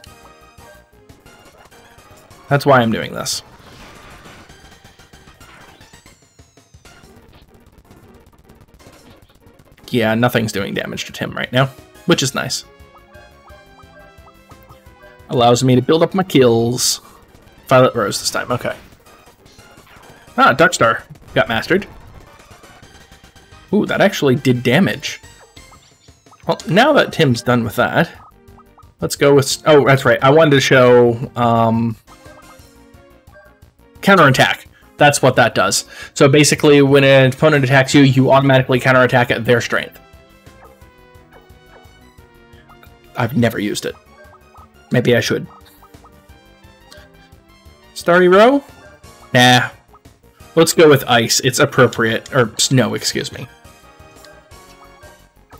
that's why I'm doing this. Yeah, nothing's doing damage to Tim right now, which is nice. Allows me to build up my kills. Violet Rose this time, okay. Ah, Dark Star got mastered. Ooh, that actually did damage. Well, now that Tim's done with that... Let's go with... Oh, that's right. I wanted to show... Um, counterattack. That's what that does. So basically, when an opponent attacks you, you automatically counterattack at their strength. I've never used it. Maybe I should. Starry Row? Nah. Let's go with Ice. It's appropriate. Or Snow, excuse me.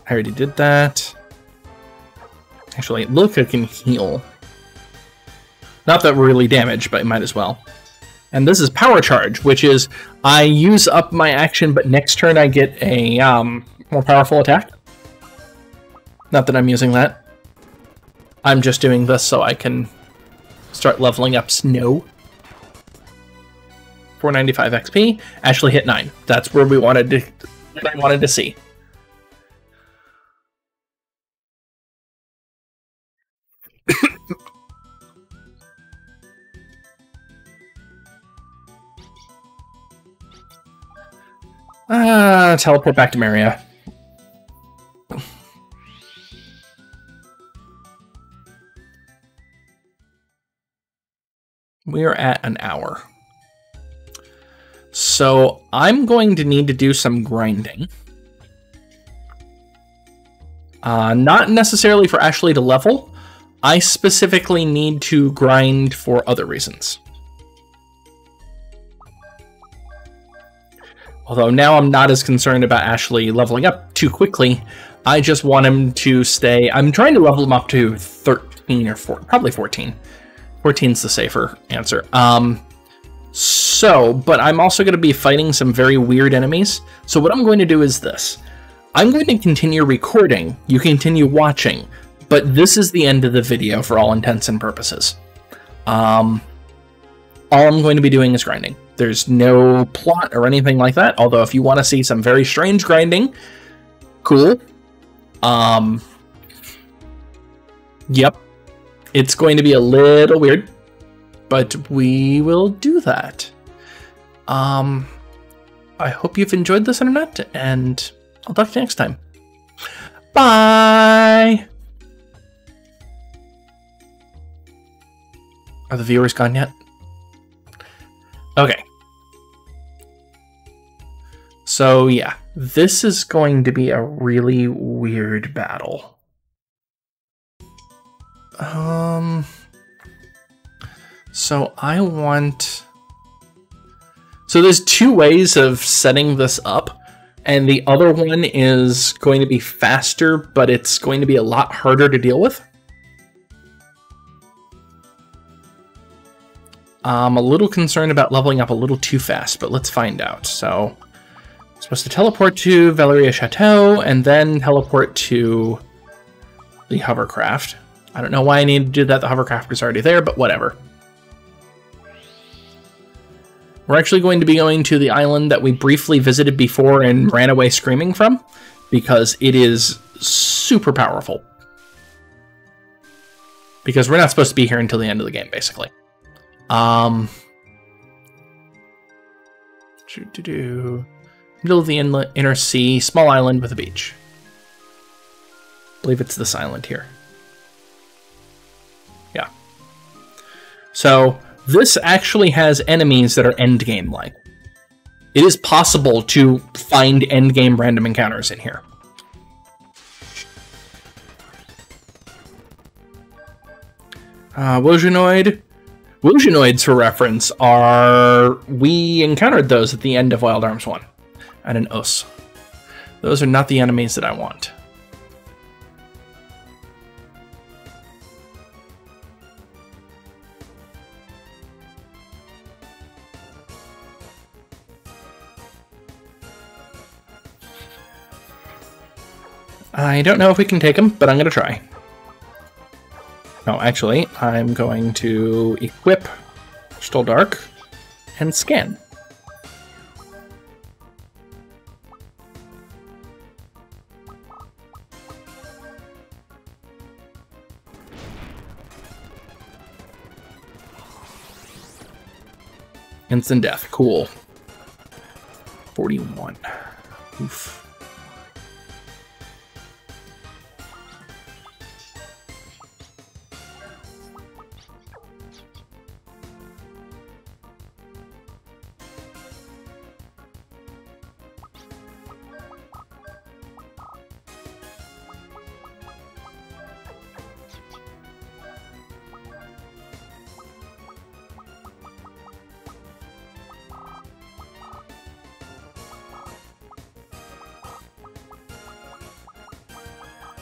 I already did that. Actually, Luka can heal. Not that we're really damaged, but might as well. And this is Power Charge, which is I use up my action, but next turn I get a um, more powerful attack. Not that I'm using that. I'm just doing this so I can start leveling up Snow. four ninety-five X P. Actually hit nine. That's where we wanted to. I wanted to see. Ah, uh, teleport back to Maria. We are at an hour. So I'm going to need to do some grinding. Uh, not necessarily for Ashley to level. I specifically need to grind for other reasons. Although now I'm not as concerned about Ashley leveling up too quickly. I just want him to stay... I'm trying to level him up to thirteen or fourteen. Probably fourteen. fourteen's the safer answer. Um, so, but I'm also going to be fighting some very weird enemies. So what I'm going to do is this. I'm going to continue recording. You continue watching. But this is the end of the video for all intents and purposes. Um, all I'm going to be doing is grinding. There's no plot or anything like that. Although if you want to see some very strange grinding, cool. Um, yep. It's going to be a little weird, but we will do that. Um, I hope you've enjoyed this, internet, and I'll talk to you next time. Bye! Are the viewers gone yet? Okay. So, yeah. This is going to be a really weird battle. Um... So, I want... So there's two ways of setting this up, and the other one is going to be faster, but it's going to be a lot harder to deal with. I'm a little concerned about leveling up a little too fast, but let's find out. So I'm supposed to teleport to Valeria Chateau and then teleport to the hovercraft. I don't know why I need to do that. The hovercraft is already there, but whatever. We're actually going to be going to the island that we briefly visited before and ran away screaming from, because it is super powerful. Because we're not supposed to be here until the end of the game, basically. Um, doo -doo -doo. Middle of the inlet, inner sea, small island with a beach. I believe it's this island here. Yeah. So... This actually has enemies that are endgame-like. It is possible to find endgame random encounters in here. Uh, Wojanoid. Wojanoids, for reference, are... We encountered those at the end of Wild Arms one. And an Os. Those are not the enemies that I want. I don't know if we can take him, but I'm going to try. No, actually, I'm going to equip Stoldark and scan. Instant death. Cool. forty-one. Oof.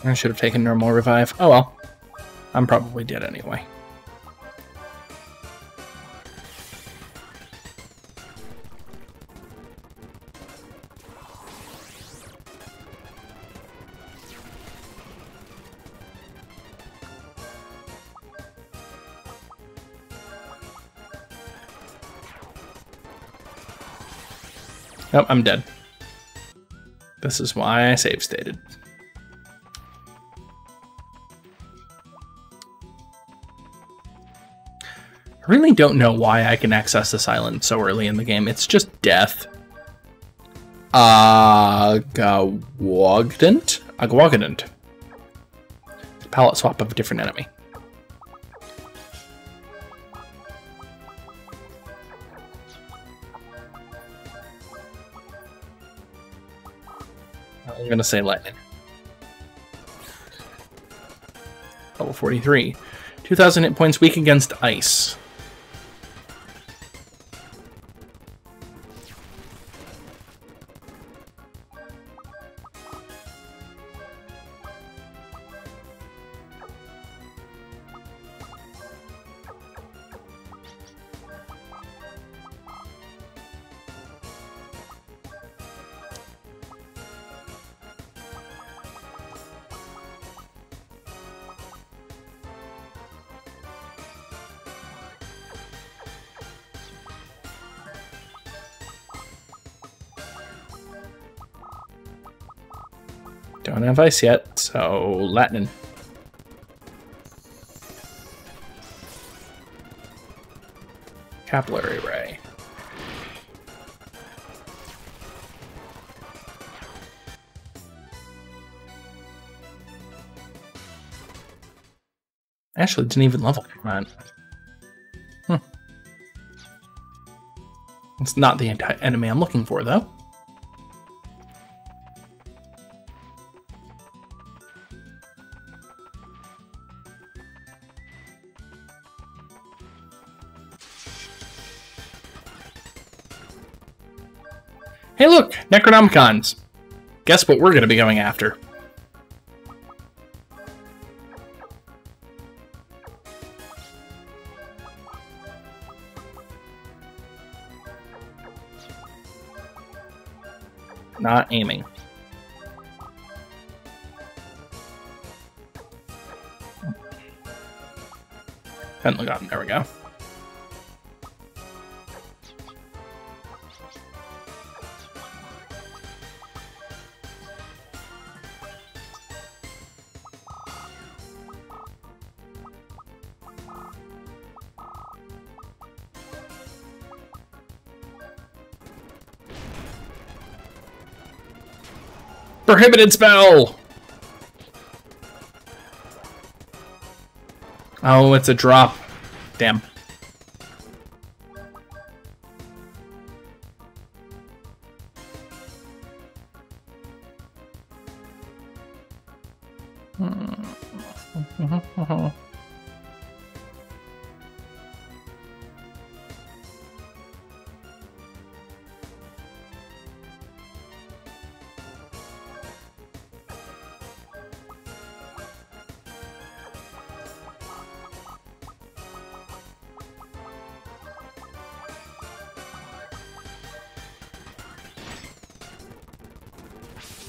I should have taken normal revive. Oh well. I'm probably dead anyway. Nope, I'm dead. This is why I save stated. I really don't know why I can access this island so early in the game. It's just death. Agwagdant? Agwagdant. It's a palette swap of a different enemy. I'm going to say lightning. Level forty-three. two thousand hit points, weak against ice. Don't have ice yet, so Latin. Capillary Ray. Actually, didn't even level command. Hmm. It's not the anti-enemy I'm looking for, though. Hey look! Necronomicons! Guess what we're going to be going after. Not aiming. Pentagon, there we go. Prohibited spell! Oh, it's a drop. Damn.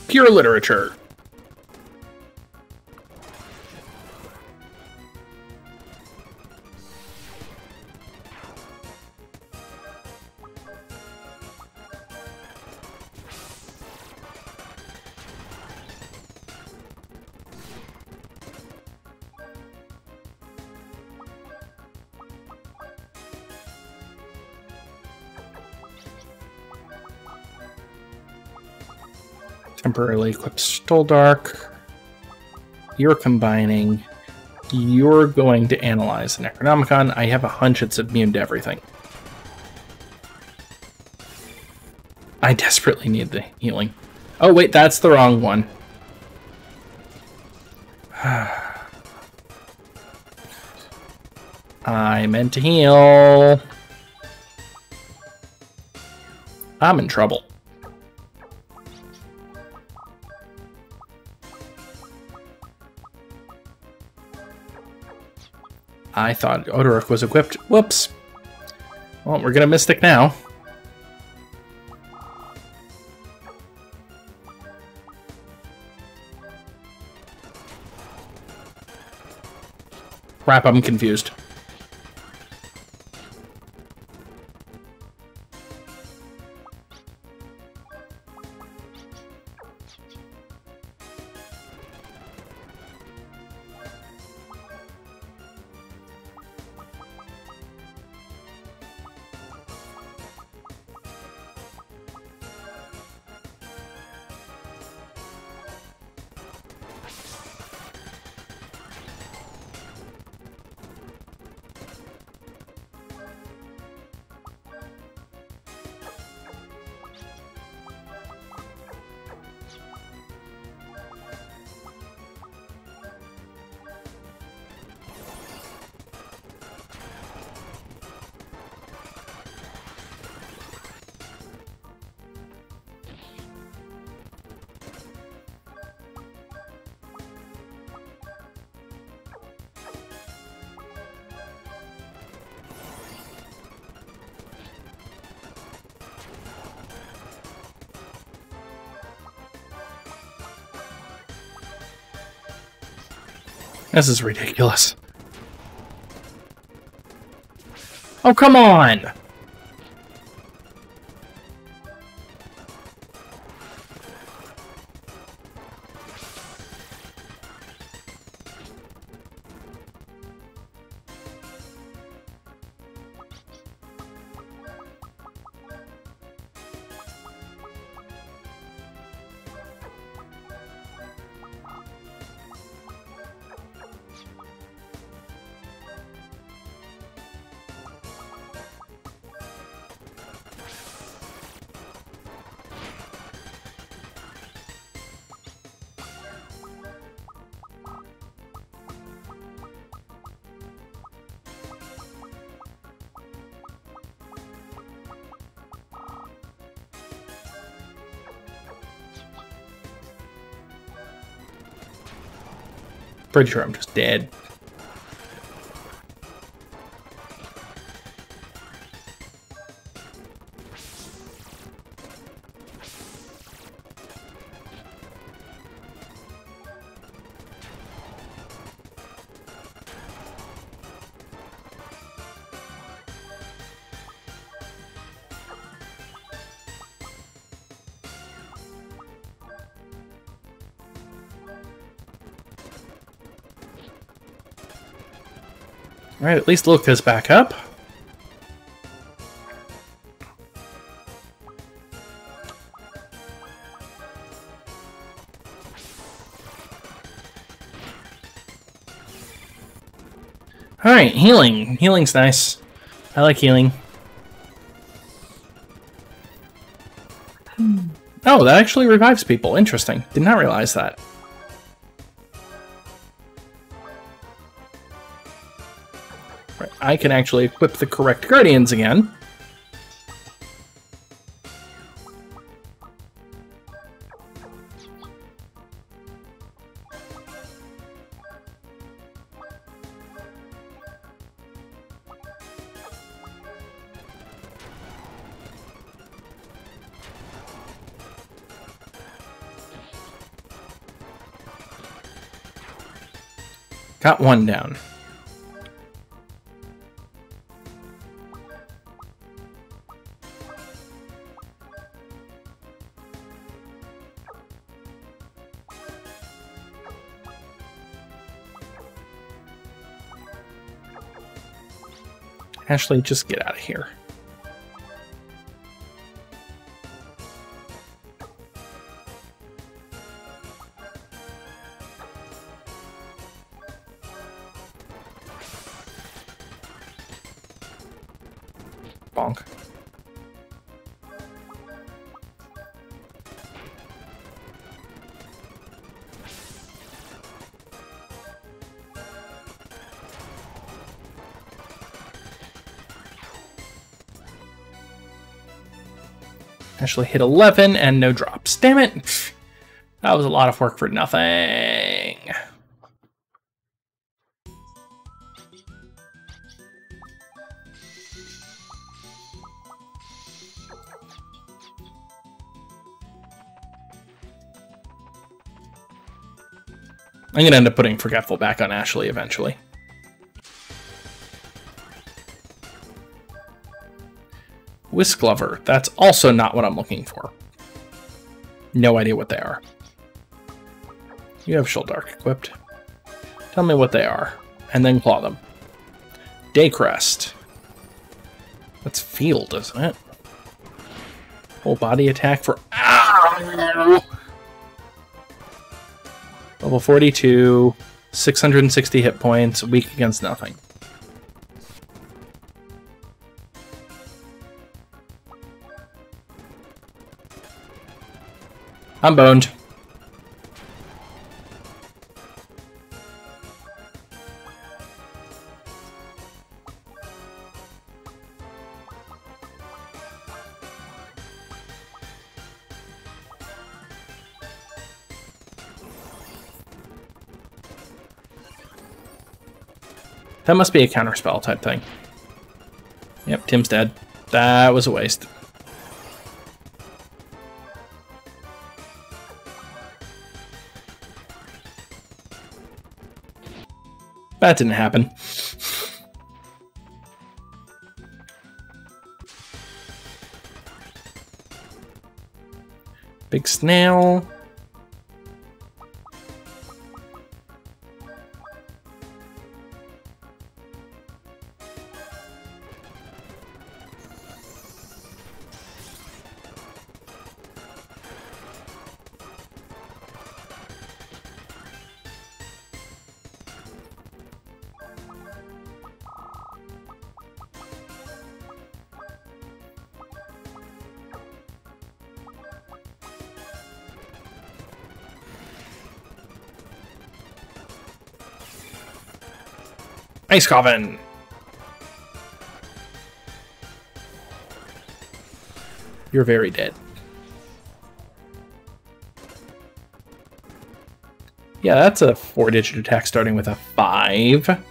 Pure literature. Temporarily Eclipse Stoldark. You're combining. You're going to analyze the Necronomicon. I have a hunch it's immune to everything. I desperately need the healing. Oh wait, that's the wrong one. I meant to heal. I'm in trouble. I thought Odoric was equipped. Whoops. Well, we're gonna Mystic now. Crap, I'm confused. This is ridiculous. Oh, come on! Pretty sure I'm just dead. Alright, at least look this back up. Alright, healing. Healing's nice. I like healing. Oh, that actually revives people. Interesting. Did not realize that. I can actually equip the correct Guardians again. Got one down. Ashley, just get out of here. Bonk. Actually hit eleven and no drops. Damn it! That was a lot of work for nothing. I'm gonna end up putting Forgetful back on Ashley eventually. Whisk Glover. That's also not what I'm looking for. No idea what they are. You have Shuldark equipped. Tell me what they are, and then claw them. Daycrest. That's field, isn't it? Full body attack for... Ah! Level forty-two, six hundred sixty hit points, weak against nothing. I'm boned. That must be a counterspell type thing. Yep, Tim's dead. That was a waste. That didn't happen. Big snail. Ice Coffin! You're very dead. Yeah, that's a four-digit attack starting with a five.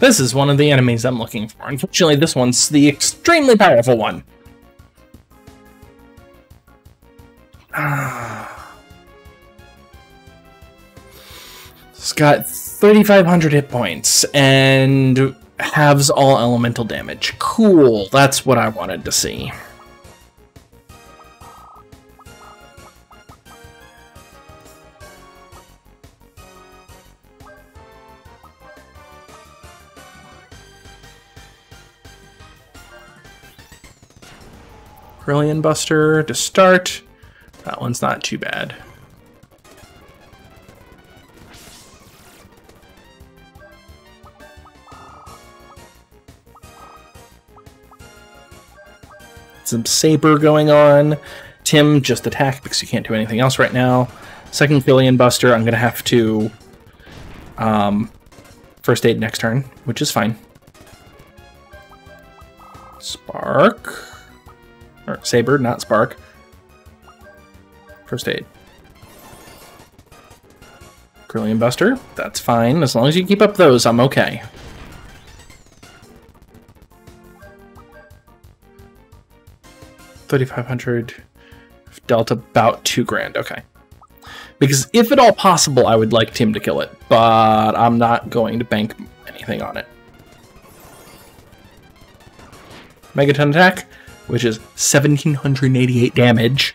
This is one of the enemies I'm looking for. Unfortunately, this one's the extremely powerful one. It's got thirty-five hundred hit points and halves all elemental damage. Cool, that's what I wanted to see. Brilliant Buster to start. That one's not too bad. Some Saber going on. Tim, just attack because you can't do anything else right now. Second Brilliant Buster, I'm going to have to um, first aid next turn, which is fine. Spark. Or Saber, not Spark. First aid. Brilliant Buster, that's fine. As long as you keep up those, I'm okay. thirty-five hundred dealt about two grand, okay. Because if at all possible, I would like Tim to kill it, but I'm not going to bank anything on it. Megaton attack, which is one thousand seven hundred eighty-eight damage.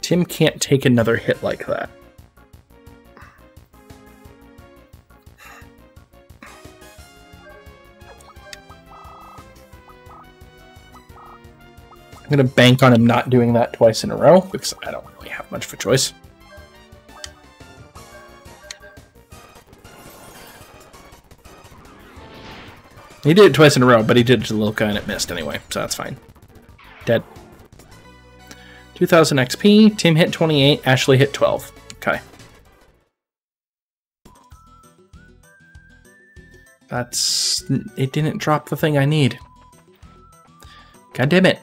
Tim can't take another hit like that. I'm gonna bank on him not doing that twice in a row, because I don't really have much of a choice. He did it twice in a row, but he did it to the little guy and it missed anyway, so that's fine. Dead. two thousand X P, Tim hit twenty-eight, Ashley hit twelve. Okay. That's... it didn't drop the thing I need. God damn it.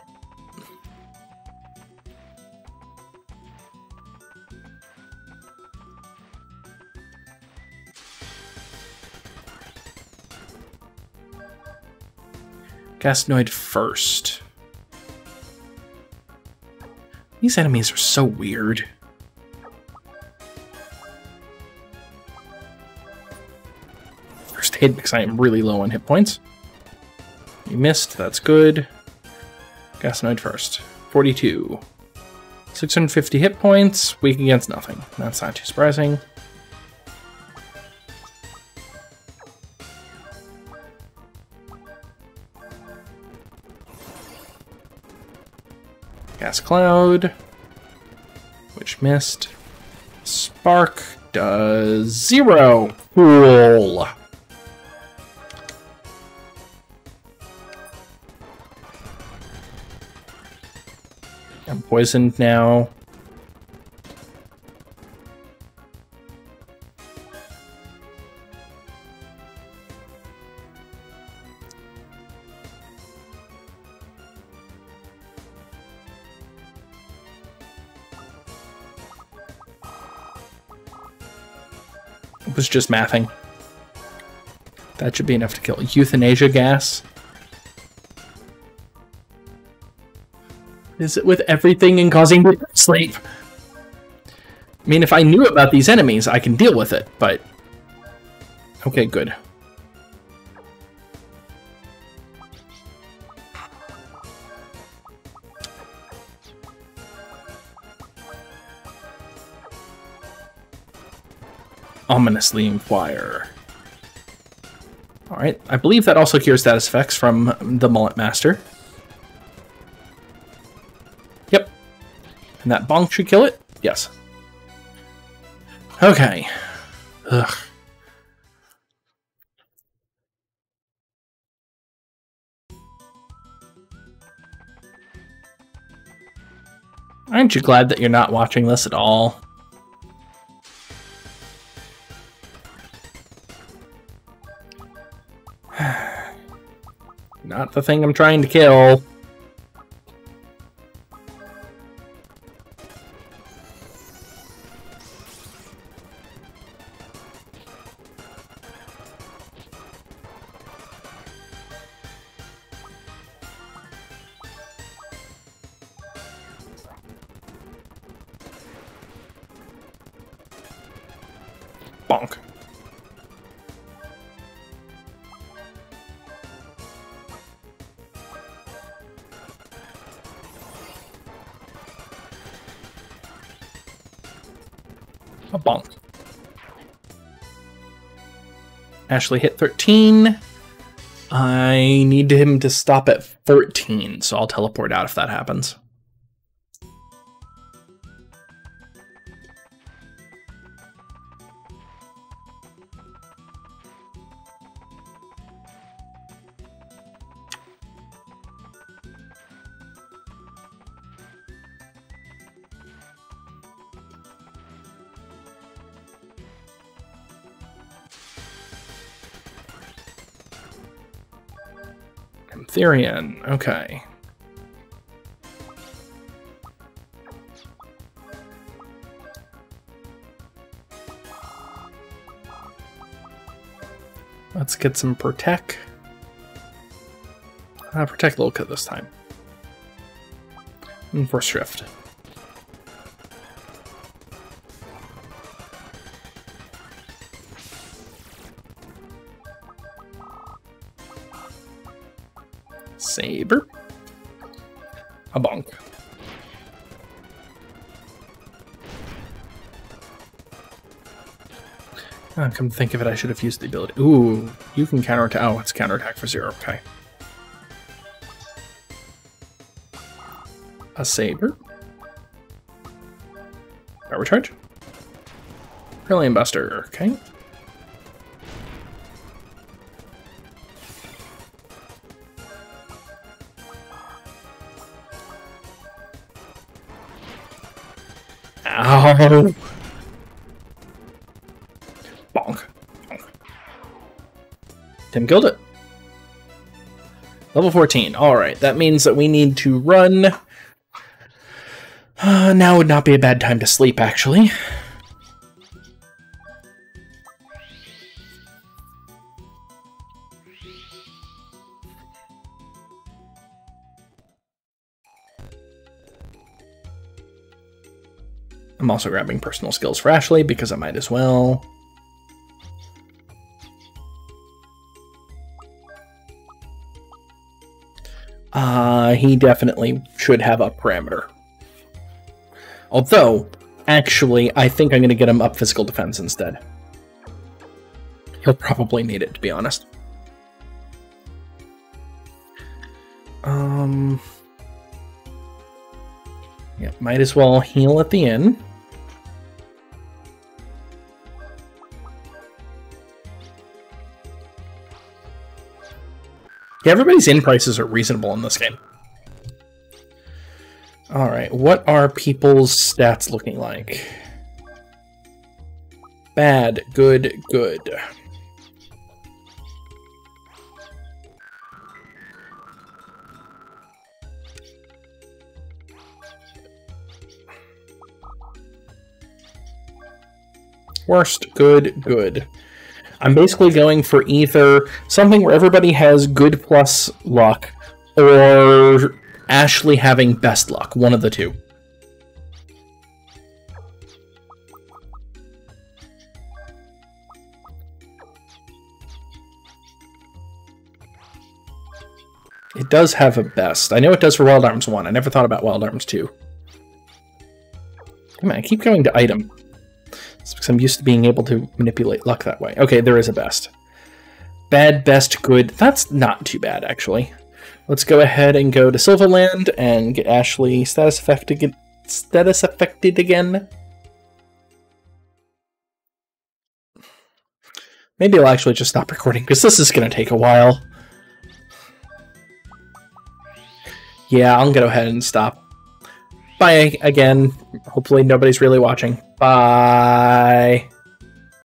Gastonoid first. These enemies are so weird. First aid because I am really low on hit points. You missed, that's good. Gastonoid first. forty-two. six hundred fifty hit points, weak against nothing. That's not too surprising. Gas Cloud, which missed. Spark does zero. Cool. I'm poisoned now. Was just mathing. That should be enough to kill. Euthanasia gas. Is it with everything and causing sleep? I mean, if I knew about these enemies, I can deal with it, but... okay, good. Ominously Inquire. Alright, I believe that also cures status effects from the Mullet Master. And that bonk should kill it? Yes. Okay. Ugh. Aren't you glad that you're not watching this at all? Not the thing I'm trying to kill. Bonk. A bonk. Ashley hit thirteen. I need him to stop at fourteen, so I'll teleport out if that happens. Therian, okay. Let's get some Protect. Uh, protect Lilka this time. And Force Drift. Saber. A bonk. Oh, come to think of it, I should have used the ability. Ooh, you can counterattack. Oh, it's counterattack for zero. Okay. A saber. Power charge. Brilliant Buster. Okay. Bonk. Bonk. Tim killed it. Level fourteen. Alright, that means that we need to run. Uh, now would not be a bad time to sleep, actually. I'm also grabbing personal skills for Ashley because I might as well. Uh, he definitely should have up parameter. Although, actually, I think I'm going to get him up physical defense instead. He'll probably need it, to be honest. Um, yeah, might as well heal at the end. Yeah, everybody's in prices are reasonable in this game. Alright, what are people's stats looking like? Bad, good, good. Worst, good, good. I'm basically going for either something where everybody has good plus luck, or Ashley having best luck, one of the two. It does have a best. I know it does for Wild Arms one. I never thought about Wild Arms two. Come on, I keep going to item. It's because I'm used to being able to manipulate luck that way. Okay, there is a best. Bad, best, good. That's not too bad, actually. Let's go ahead and go to Silverland and get Ashley status effect to get status affected again? Maybe I'll actually just stop recording, because this is going to take a while. Yeah, I'm going to go ahead and stop. Bye again. Hopefully nobody's really watching. Bye.